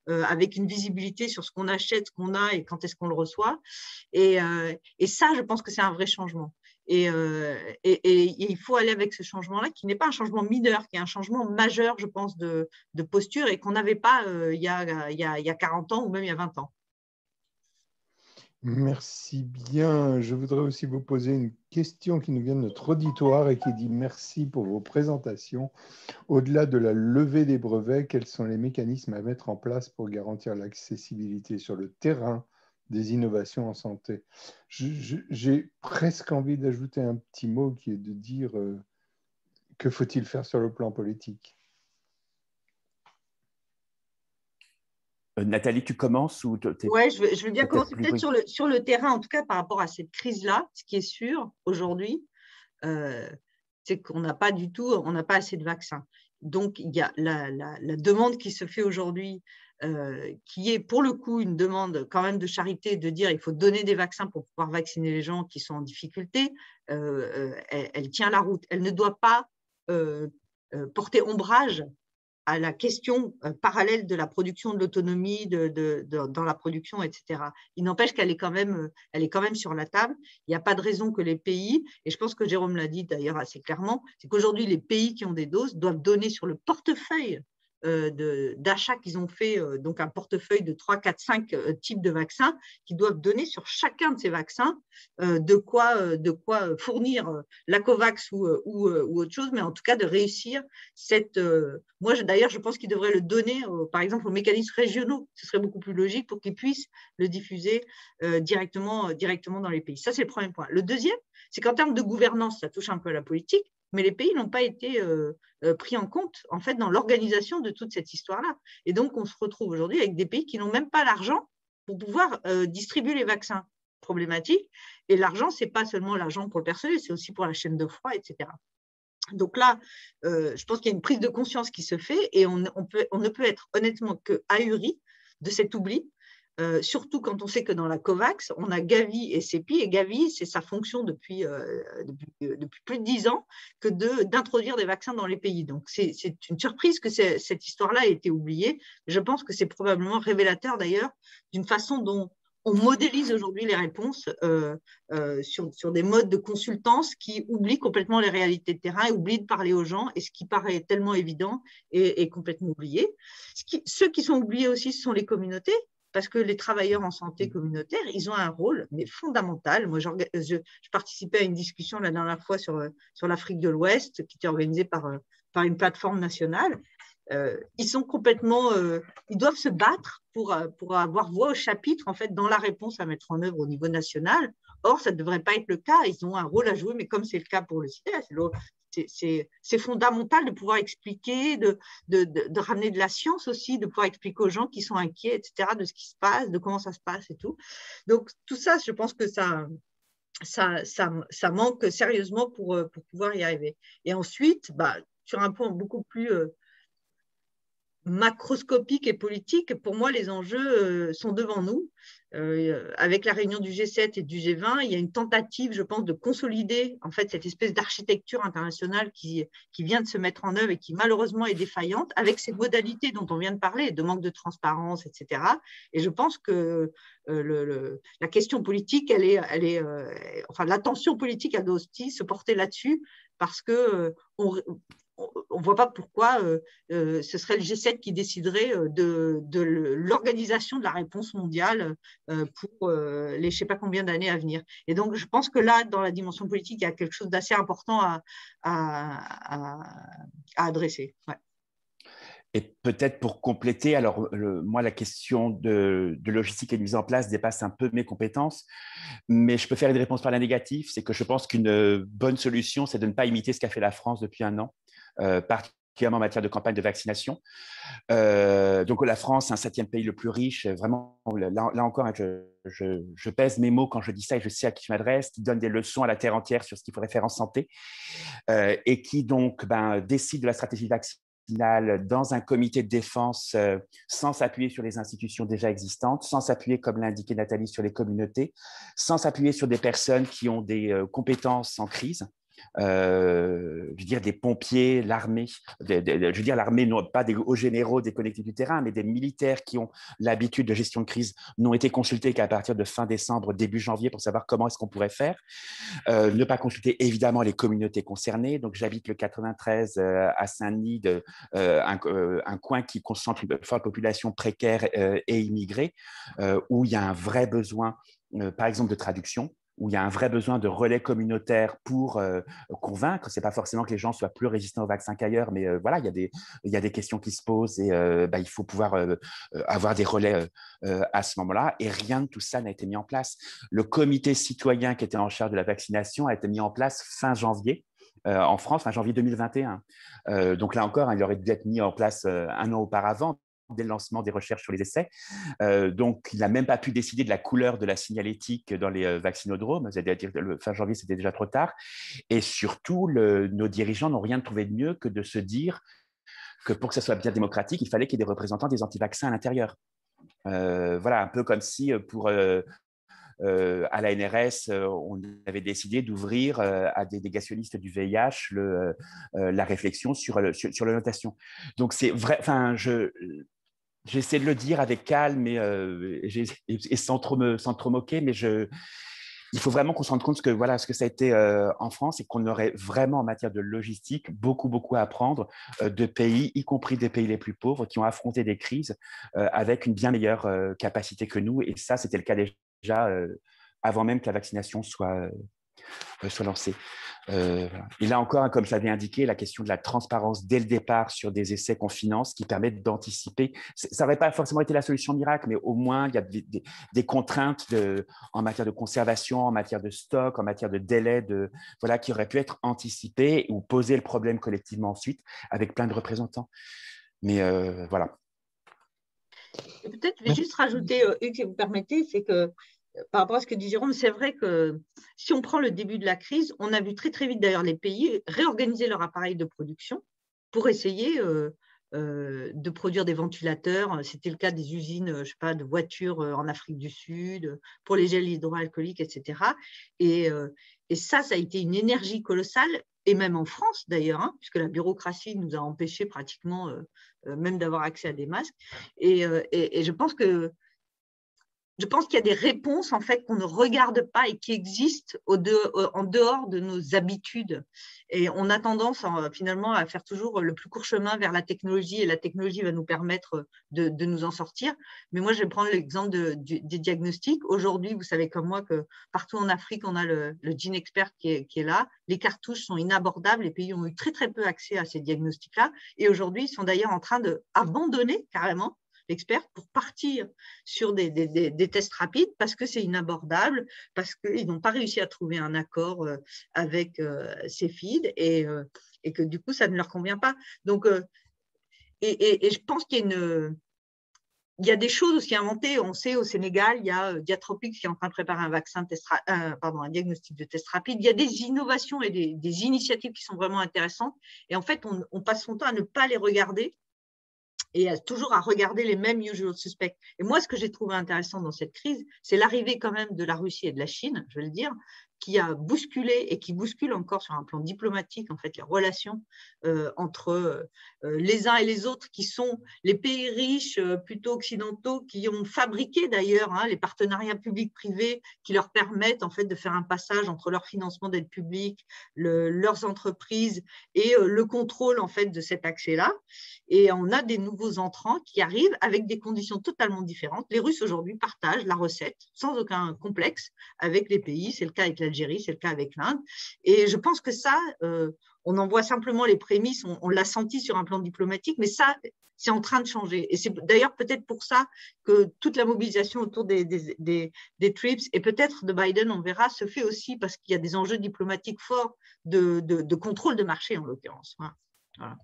avec une visibilité sur ce qu'on achète, ce qu'on a et quand est-ce qu'on le reçoit. Et ça, je pense que c'est un vrai changement. Et il faut aller avec ce changement-là, qui n'est pas un changement mineur, qui est un changement majeur, je pense, de posture, et qu'on n'avait pas il y a 40 ans ou même il y a 20 ans. Merci bien. Je voudrais aussi vous poser une question qui nous vient de notre auditoire et qui dit merci pour vos présentations. Au-delà de la levée des brevets, quels sont les mécanismes à mettre en place pour garantir l'accessibilité sur le terrain des innovations en santé? J'ai presque envie d'ajouter un petit mot qui est de dire que faut-il faire sur le plan politique? Nathalie, tu commences ou ouais, je veux bien commencer peut-être sur le terrain, en tout cas par rapport à cette crise-là. Ce qui est sûr aujourd'hui, c'est qu'on n'a pas du tout, on n'a pas assez de vaccins. Donc, il y a la demande qui se fait aujourd'hui, qui est pour le coup une demande quand même de charité, de dire il faut donner des vaccins pour pouvoir vacciner les gens qui sont en difficulté. Elle tient la route. Elle ne doit pas porter ombrage à la question parallèle de la production, de l'autonomie, dans la production, etc. Il n'empêche qu'elle est quand même sur la table. Il n'y a pas de raison que les pays, et je pense que Jérôme l'a dit d'ailleurs assez clairement, c'est qu'aujourd'hui, les pays qui ont des doses doivent donner sur le portefeuille d'achat qu'ils ont fait, donc un portefeuille de 3, 4, 5 types de vaccins, qui doivent donner sur chacun de ces vaccins de quoi fournir la COVAX ou autre chose, mais en tout cas de réussir cette… Moi, d'ailleurs, je pense qu'ils devraient le donner, par exemple, aux mécanismes régionaux. Ce serait beaucoup plus logique pour qu'ils puissent le diffuser directement dans les pays. Ça, c'est le premier point. Le deuxième, c'est qu'en termes de gouvernance, ça touche un peu à la politique, mais les pays n'ont pas été pris en compte en fait, dans l'organisation de toute cette histoire-là. Et donc, on se retrouve aujourd'hui avec des pays qui n'ont même pas l'argent pour pouvoir distribuer les vaccins problématiques. Et l'argent, ce n'est pas seulement l'argent pour le personnel, c'est aussi pour la chaîne de froid, etc. Donc là, je pense qu'il y a une prise de conscience qui se fait et on ne peut être honnêtement que ahuri de cet oubli. Surtout quand on sait que dans la COVAX, on a Gavi et CEPI, et Gavi, c'est sa fonction depuis plus de 10 ans que d'introduire des vaccins dans les pays. Donc, c'est une surprise que cette histoire-là ait été oubliée. Je pense que c'est probablement révélateur d'ailleurs d'une façon dont on modélise aujourd'hui les réponses sur des modes de consultance qui oublient complètement les réalités de terrain, oublient de parler aux gens, et ce qui paraît tellement évident est complètement oublié. Ceux qui sont oubliés aussi, ce sont les communautés, parce que les travailleurs en santé communautaire, ils ont un rôle mais fondamental. Moi, je participais à une discussion la dernière fois sur l'Afrique de l'Ouest, qui était organisée par une plateforme nationale. Ils sont complètement… ils doivent se battre pour avoir voix au chapitre, en fait, dans la réponse à mettre en œuvre au niveau national. Or, ça ne devrait pas être le cas. Ils ont un rôle à jouer, mais comme c'est le cas pour le CIDES, c'est fondamental de pouvoir expliquer, de ramener de la science aussi, de pouvoir expliquer aux gens qui sont inquiets, etc., de ce qui se passe, de comment ça se passe et tout. Donc, tout ça, je pense que ça manque sérieusement pour pouvoir y arriver. Et ensuite, sur un point beaucoup plus macroscopique et politique, pour moi, les enjeux sont devant nous. Avec la réunion du G7 et du G20, il y a une tentative, je pense, de consolider en fait cette espèce d'architecture internationale qui vient de se mettre en œuvre et qui malheureusement est défaillante, avec ces modalités dont on vient de parler, de manque de transparence, etc. Et je pense que la question politique, l'attention politique, elle doit aussi se porter là-dessus, parce que on ne voit pas pourquoi ce serait le G7 qui déciderait de l'organisation de la réponse mondiale pour les je ne sais pas combien d'années à venir. Et donc, je pense que là, dans la dimension politique, il y a quelque chose d'assez important à adresser. Ouais. Et peut-être pour compléter, alors moi, la question de logistique et de mise en place dépasse un peu mes compétences, mais je peux faire une réponse par la négative, c'est que je pense qu'une bonne solution, c'est de ne pas imiter ce qu'a fait la France depuis 1 an, particulièrement en matière de campagne de vaccination. Donc la France, un 7e pays le plus riche, vraiment, là encore, hein, je pèse mes mots quand je dis ça et je sais à qui je m'adresse, qui donne des leçons à la terre entière sur ce qu'il faudrait faire en santé, et qui donc décide de la stratégie vaccinale vaccinale dans un comité de défense sans s'appuyer sur les institutions déjà existantes, sans s'appuyer, comme l'a indiqué Nathalie, sur les communautés, sans s'appuyer sur des personnes qui ont des compétences en crise. Je veux dire des pompiers, l'armée, je veux dire l'armée, non pas des hauts généraux des collectivités du terrain, mais des militaires qui ont l'habitude de gestion de crise n'ont été consultés qu'à partir de fin décembre, début janvier pour savoir comment est-ce qu'on pourrait faire. Ne pas consulter évidemment les communautés concernées. Donc j'habite le 93 à Saint-Denis, un coin qui concentre une forte population précaire et immigrée, où il y a un vrai besoin, par exemple, de traduction, où il y a un vrai besoin de relais communautaires pour convaincre. Ce n'est pas forcément que les gens soient plus résistants au vaccin qu'ailleurs, mais voilà, il y a des questions qui se posent et il faut pouvoir avoir des relais à ce moment-là. Et rien de tout ça n'a été mis en place. Le comité citoyen qui était en charge de la vaccination a été mis en place fin janvier. En France, fin janvier 2021. Donc là encore, il aurait dû être mis en place un an auparavant, dès le lancement des recherches sur les essais. Donc, il n'a même pas pu décider de la couleur de la signalétique dans les vaccinodromes, c'est-à-dire le fin janvier, c'était déjà trop tard. Et surtout, nos dirigeants n'ont rien trouvé de mieux que de se dire que pour que ça soit bien démocratique, il fallait qu'il y ait des représentants des anti-vaccins à l'intérieur. Voilà, un peu comme si pour... à la NRS, on avait décidé d'ouvrir à des négationnistes du VIH la réflexion sur la notation. Donc, c'est vrai, j'essaie de le dire avec calme et sans trop moquer, mais il faut vraiment qu'on se rende compte que, voilà, ce que ça a été en France et qu'on aurait vraiment, en matière de logistique, beaucoup à apprendre de pays, y compris des pays les plus pauvres, qui ont affronté des crises avec une bien meilleure capacité que nous. Et ça, c'était le cas déjà avant même que la vaccination soit lancée. Voilà. Et là encore, comme je l'avais indiqué, la question de la transparence dès le départ sur des essais qu'on finance qui permettent d'anticiper. Ça n'aurait pas forcément été la solution miracle, mais au moins, il y a des contraintes en matière de conservation, en matière de stock, en matière de délai, voilà, qui auraient pu être anticipées ou poser le problème collectivement ensuite avec plein de représentants. Mais voilà. Peut-être, je vais juste rajouter, Hugues, si vous permettez, c'est que par rapport à ce que dit Jérôme, c'est vrai que si on prend le début de la crise, on a vu très vite d'ailleurs les pays réorganiser leur appareil de production pour essayer de produire des ventilateurs. C'était le cas des usines, je ne sais pas, de voitures en Afrique du Sud, pour les gels hydroalcooliques, etc. Et ça a été une énergie colossale. Et même en France d'ailleurs, hein, puisque la bureaucratie nous a empêchés pratiquement même d'avoir accès à des masques. Et je pense qu'il y a des réponses en fait qu'on ne regarde pas et qui existent en dehors de nos habitudes. Et on a tendance finalement à faire toujours le plus court chemin vers la technologie, et la technologie va nous permettre de nous en sortir. Mais moi, je vais prendre l'exemple des diagnostics. Aujourd'hui, vous savez comme moi que partout en Afrique, on a le gene expert qui est là. Les cartouches sont inabordables. Les pays ont eu très peu accès à ces diagnostics-là. Et aujourd'hui, ils sont d'ailleurs en train d'abandonner carrément l'expert pour partir sur des tests rapides parce que c'est inabordable, parce qu'ils n'ont pas réussi à trouver un accord avec Cepheid et que du coup, ça ne leur convient pas. Donc, et je pense qu'il y a des choses aussi inventées. On sait au Sénégal, il y a Diatropic qui est en train de préparer un diagnostic de test rapide. Il y a des innovations et des initiatives qui sont vraiment intéressantes. Et en fait, on passe son temps à ne pas les regarder et toujours à regarder les mêmes usual suspects. Et moi, ce que j'ai trouvé intéressant dans cette crise, c'est l'arrivée quand même de la Russie et de la Chine, je vais le dire, qui a bousculé et qui bouscule encore sur un plan diplomatique en fait les relations entre les uns et les autres, qui sont les pays riches plutôt occidentaux, qui ont fabriqué d'ailleurs les partenariats publics-privés qui leur permettent en fait de faire un passage entre leur financement d'aide publique, leurs entreprises et le contrôle en fait de cet accès-là. Et on a des nouveaux entrants qui arrivent avec des conditions totalement différentes. Les Russes aujourd'hui partagent la recette sans aucun complexe avec les pays, c'est le cas avec l'Algérie, c'est le cas avec l'Inde. Et je pense que ça, on en voit simplement les prémices, on l'a senti sur un plan diplomatique, mais ça, c'est en train de changer. Et c'est d'ailleurs peut-être pour ça que toute la mobilisation autour des TRIPS et peut-être de Biden, on verra, se fait aussi parce qu'il y a des enjeux diplomatiques forts de contrôle de marché, en l'occurrence. Voilà.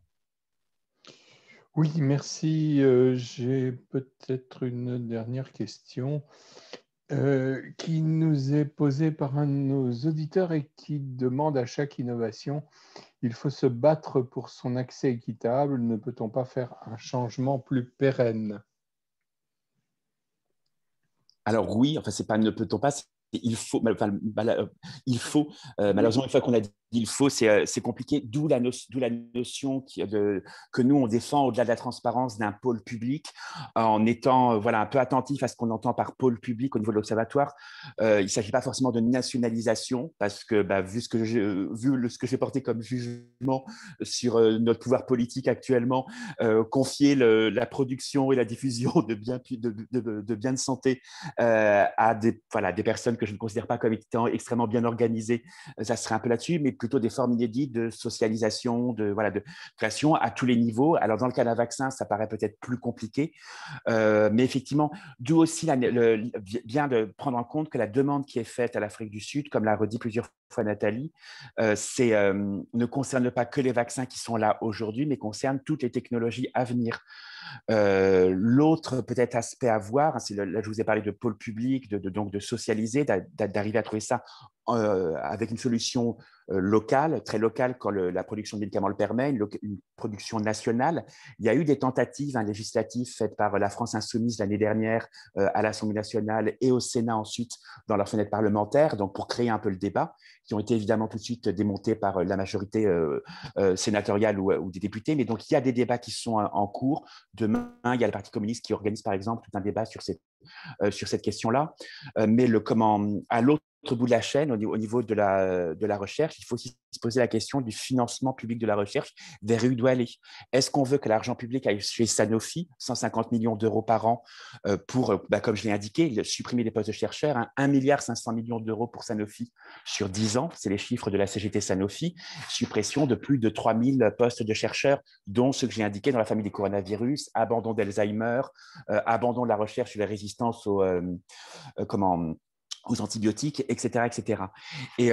Oui, merci. J'ai peut-être une dernière question qui nous est posée par un de nos auditeurs et qui demande à chaque innovation Il faut se battre pour son accès équitable. Ne peut-on pas faire un changement plus pérenne? Alors oui, enfin, c'est pas ne peut-on pas, il faut, malheureusement, une fois qu'on a dit il faut, c'est compliqué, d'où la notion que nous, on défend au-delà de la transparence d'un pôle public, en étant un peu attentif à ce qu'on entend par pôle public au niveau de l'Observatoire. Il ne s'agit pas forcément de nationalisation, parce que vu ce que j'ai porté comme jugement sur notre pouvoir politique actuellement, confier la production et la diffusion de biens de santé à des personnes que je ne considère pas comme étant extrêmement bien organisées, ça serait un peu là-dessus, mais plutôt des formes inédites de socialisation, de création à tous les niveaux. Alors, dans le cas d'un vaccin, ça paraît peut-être plus compliqué, mais effectivement, d'où aussi bien de prendre en compte que la demande qui est faite à l'Afrique du Sud, comme l'a redit plusieurs fois Nathalie, ne concerne pas que les vaccins qui sont là aujourd'hui, mais concerne toutes les technologies à venir. L'autre peut-être aspect à voir, c'est là je vous ai parlé de pôle public, donc de socialiser, d'arriver à trouver ça avec une solution locale, très locale quand la production de médicaments le permet, une production nationale. Il y a eu des tentatives législatives faites par la France Insoumise l'année dernière à l'Assemblée nationale et au Sénat ensuite dans leur fenêtre parlementaire, donc pour créer un peu le débat, qui ont été évidemment tout de suite démontées par la majorité sénatoriale ou des députés. Mais donc il y a des débats qui sont en cours. Demain, il y a le Parti communiste qui organise par exemple tout un débat sur cette question-là. Mais à l'autre bout de la chaîne, au niveau de la recherche, il faut aussi se poser la question du financement public de la recherche, vers où il doit aller. Est-ce qu'on veut que l'argent public aille chez Sanofi, 150 millions d'euros par an, pour, comme je l'ai indiqué, supprimer les postes de chercheurs, 1,5 milliard d'euros pour Sanofi sur 10 ans, c'est les chiffres de la CGT Sanofi, suppression de plus de 3000 postes de chercheurs, dont ceux que j'ai indiqués dans la famille des coronavirus, abandon d'Alzheimer, abandon de la recherche sur la résistance aux antibiotiques, etc., etc. Et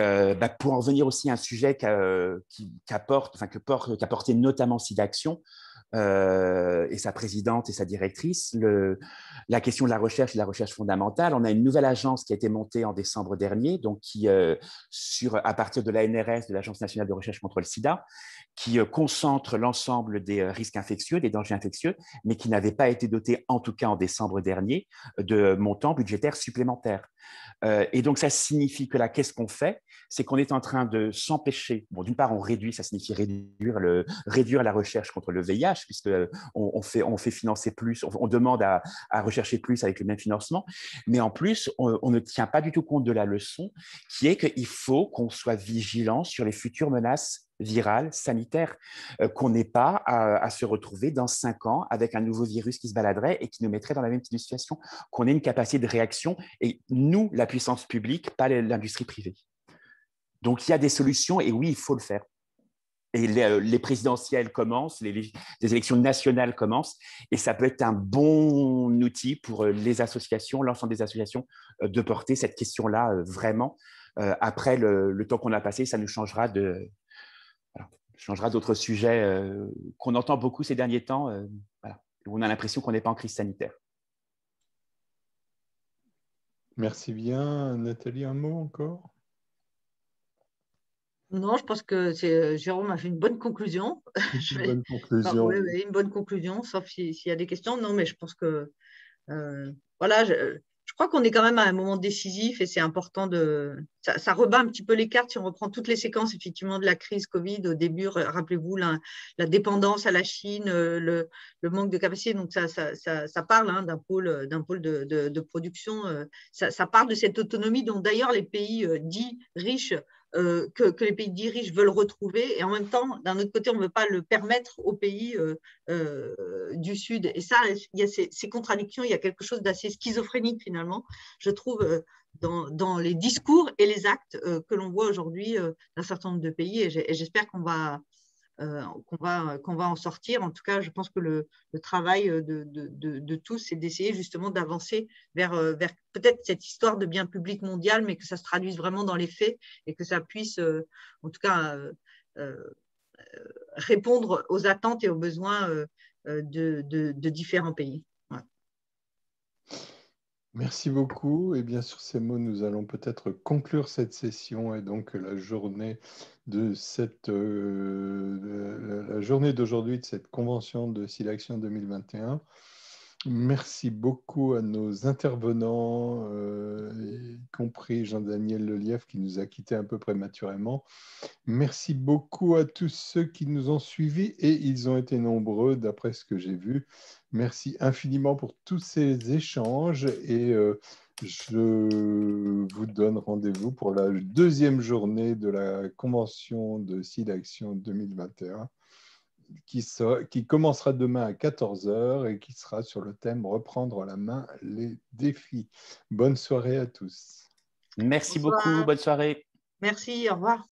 pour en venir aussi à un sujet qu'apportait notamment Sidaction et sa présidente et sa directrice, la question de la recherche et de la recherche fondamentale. On a une nouvelle agence qui a été montée en décembre dernier, donc à partir de l'ANRS, de l'Agence nationale de recherche contre le sida, qui concentre l'ensemble des risques infectieux, des dangers infectieux, mais qui n'avait pas été dotée, en tout cas en décembre dernier, de montants budgétaires supplémentaires. Et donc, ça signifie que là, qu'est-ce qu'on fait? C'est qu'on est en train de s'empêcher. Bon, d'une part, on réduit, ça signifie réduire la recherche contre le VIH, puisqu'on fait financer plus, on demande à rechercher plus avec le même financement. Mais en plus, on ne tient pas du tout compte de la leçon, qui est qu'il faut qu'on soit vigilant sur les futures menaces virale, sanitaire, qu'on n'ait pas à se retrouver dans 5 ans avec un nouveau virus qui se baladerait et qui nous mettrait dans la même situation, qu'on ait une capacité de réaction, et nous, la puissance publique, pas l'industrie privée. Donc, il y a des solutions, et oui, il faut le faire. Et les présidentielles commencent, les élections nationales commencent, et ça peut être un bon outil pour les associations, l'ensemble des associations, de porter cette question-là vraiment. Après, le temps qu'on a passé, ça nous changera d'autres sujets qu'on entend beaucoup ces derniers temps, où on a l'impression qu'on n'est pas en crise sanitaire. Merci bien. Nathalie, un mot encore? Non, je pense que Jérôme a fait une bonne conclusion. Une bonne conclusion, sauf s'il y a des questions. Non, mais je pense que… je crois qu'on est quand même à un moment décisif et c'est important de… Ça rebat un petit peu les cartes si on reprend toutes les séquences effectivement de la crise Covid. Au début, rappelez-vous, la dépendance à la Chine, le manque de capacité. Donc, ça parle d'un pôle de production. Ça parle de cette autonomie dont d'ailleurs les pays dits riches… que les pays dits riches veulent retrouver, et en même temps, d'un autre côté, on ne veut pas le permettre aux pays du Sud. Et ça, il y a ces contradictions, il y a quelque chose d'assez schizophrénique finalement, je trouve, dans les discours et les actes que l'on voit aujourd'hui d'un certain nombre de pays, et j'espère qu'on va en sortir. En tout cas, je pense que le travail de tous, c'est d'essayer justement d'avancer vers peut-être cette histoire de bien public mondial, mais que ça se traduise vraiment dans les faits et que ça puisse, en tout cas, répondre aux attentes et aux besoins de différents pays. Ouais. Merci beaucoup. Et bien sur ces mots, nous allons peut-être conclure cette session et donc la journée d'aujourd'hui de cette Convention de Sidaction 2021. Merci beaucoup à nos intervenants, y compris Jean-Daniel Lelièvre qui nous a quittés un peu prématurément. Merci beaucoup à tous ceux qui nous ont suivis et ils ont été nombreux d'après ce que j'ai vu. Merci infiniment pour tous ces échanges et je vous donne rendez-vous pour la deuxième journée de la Convention de Sidaction 2021. Qui commencera demain à 14h et qui sera sur le thème « Reprendre la main, les défis ». Bonne soirée à tous. Merci beaucoup, bonne soirée. Merci, au revoir.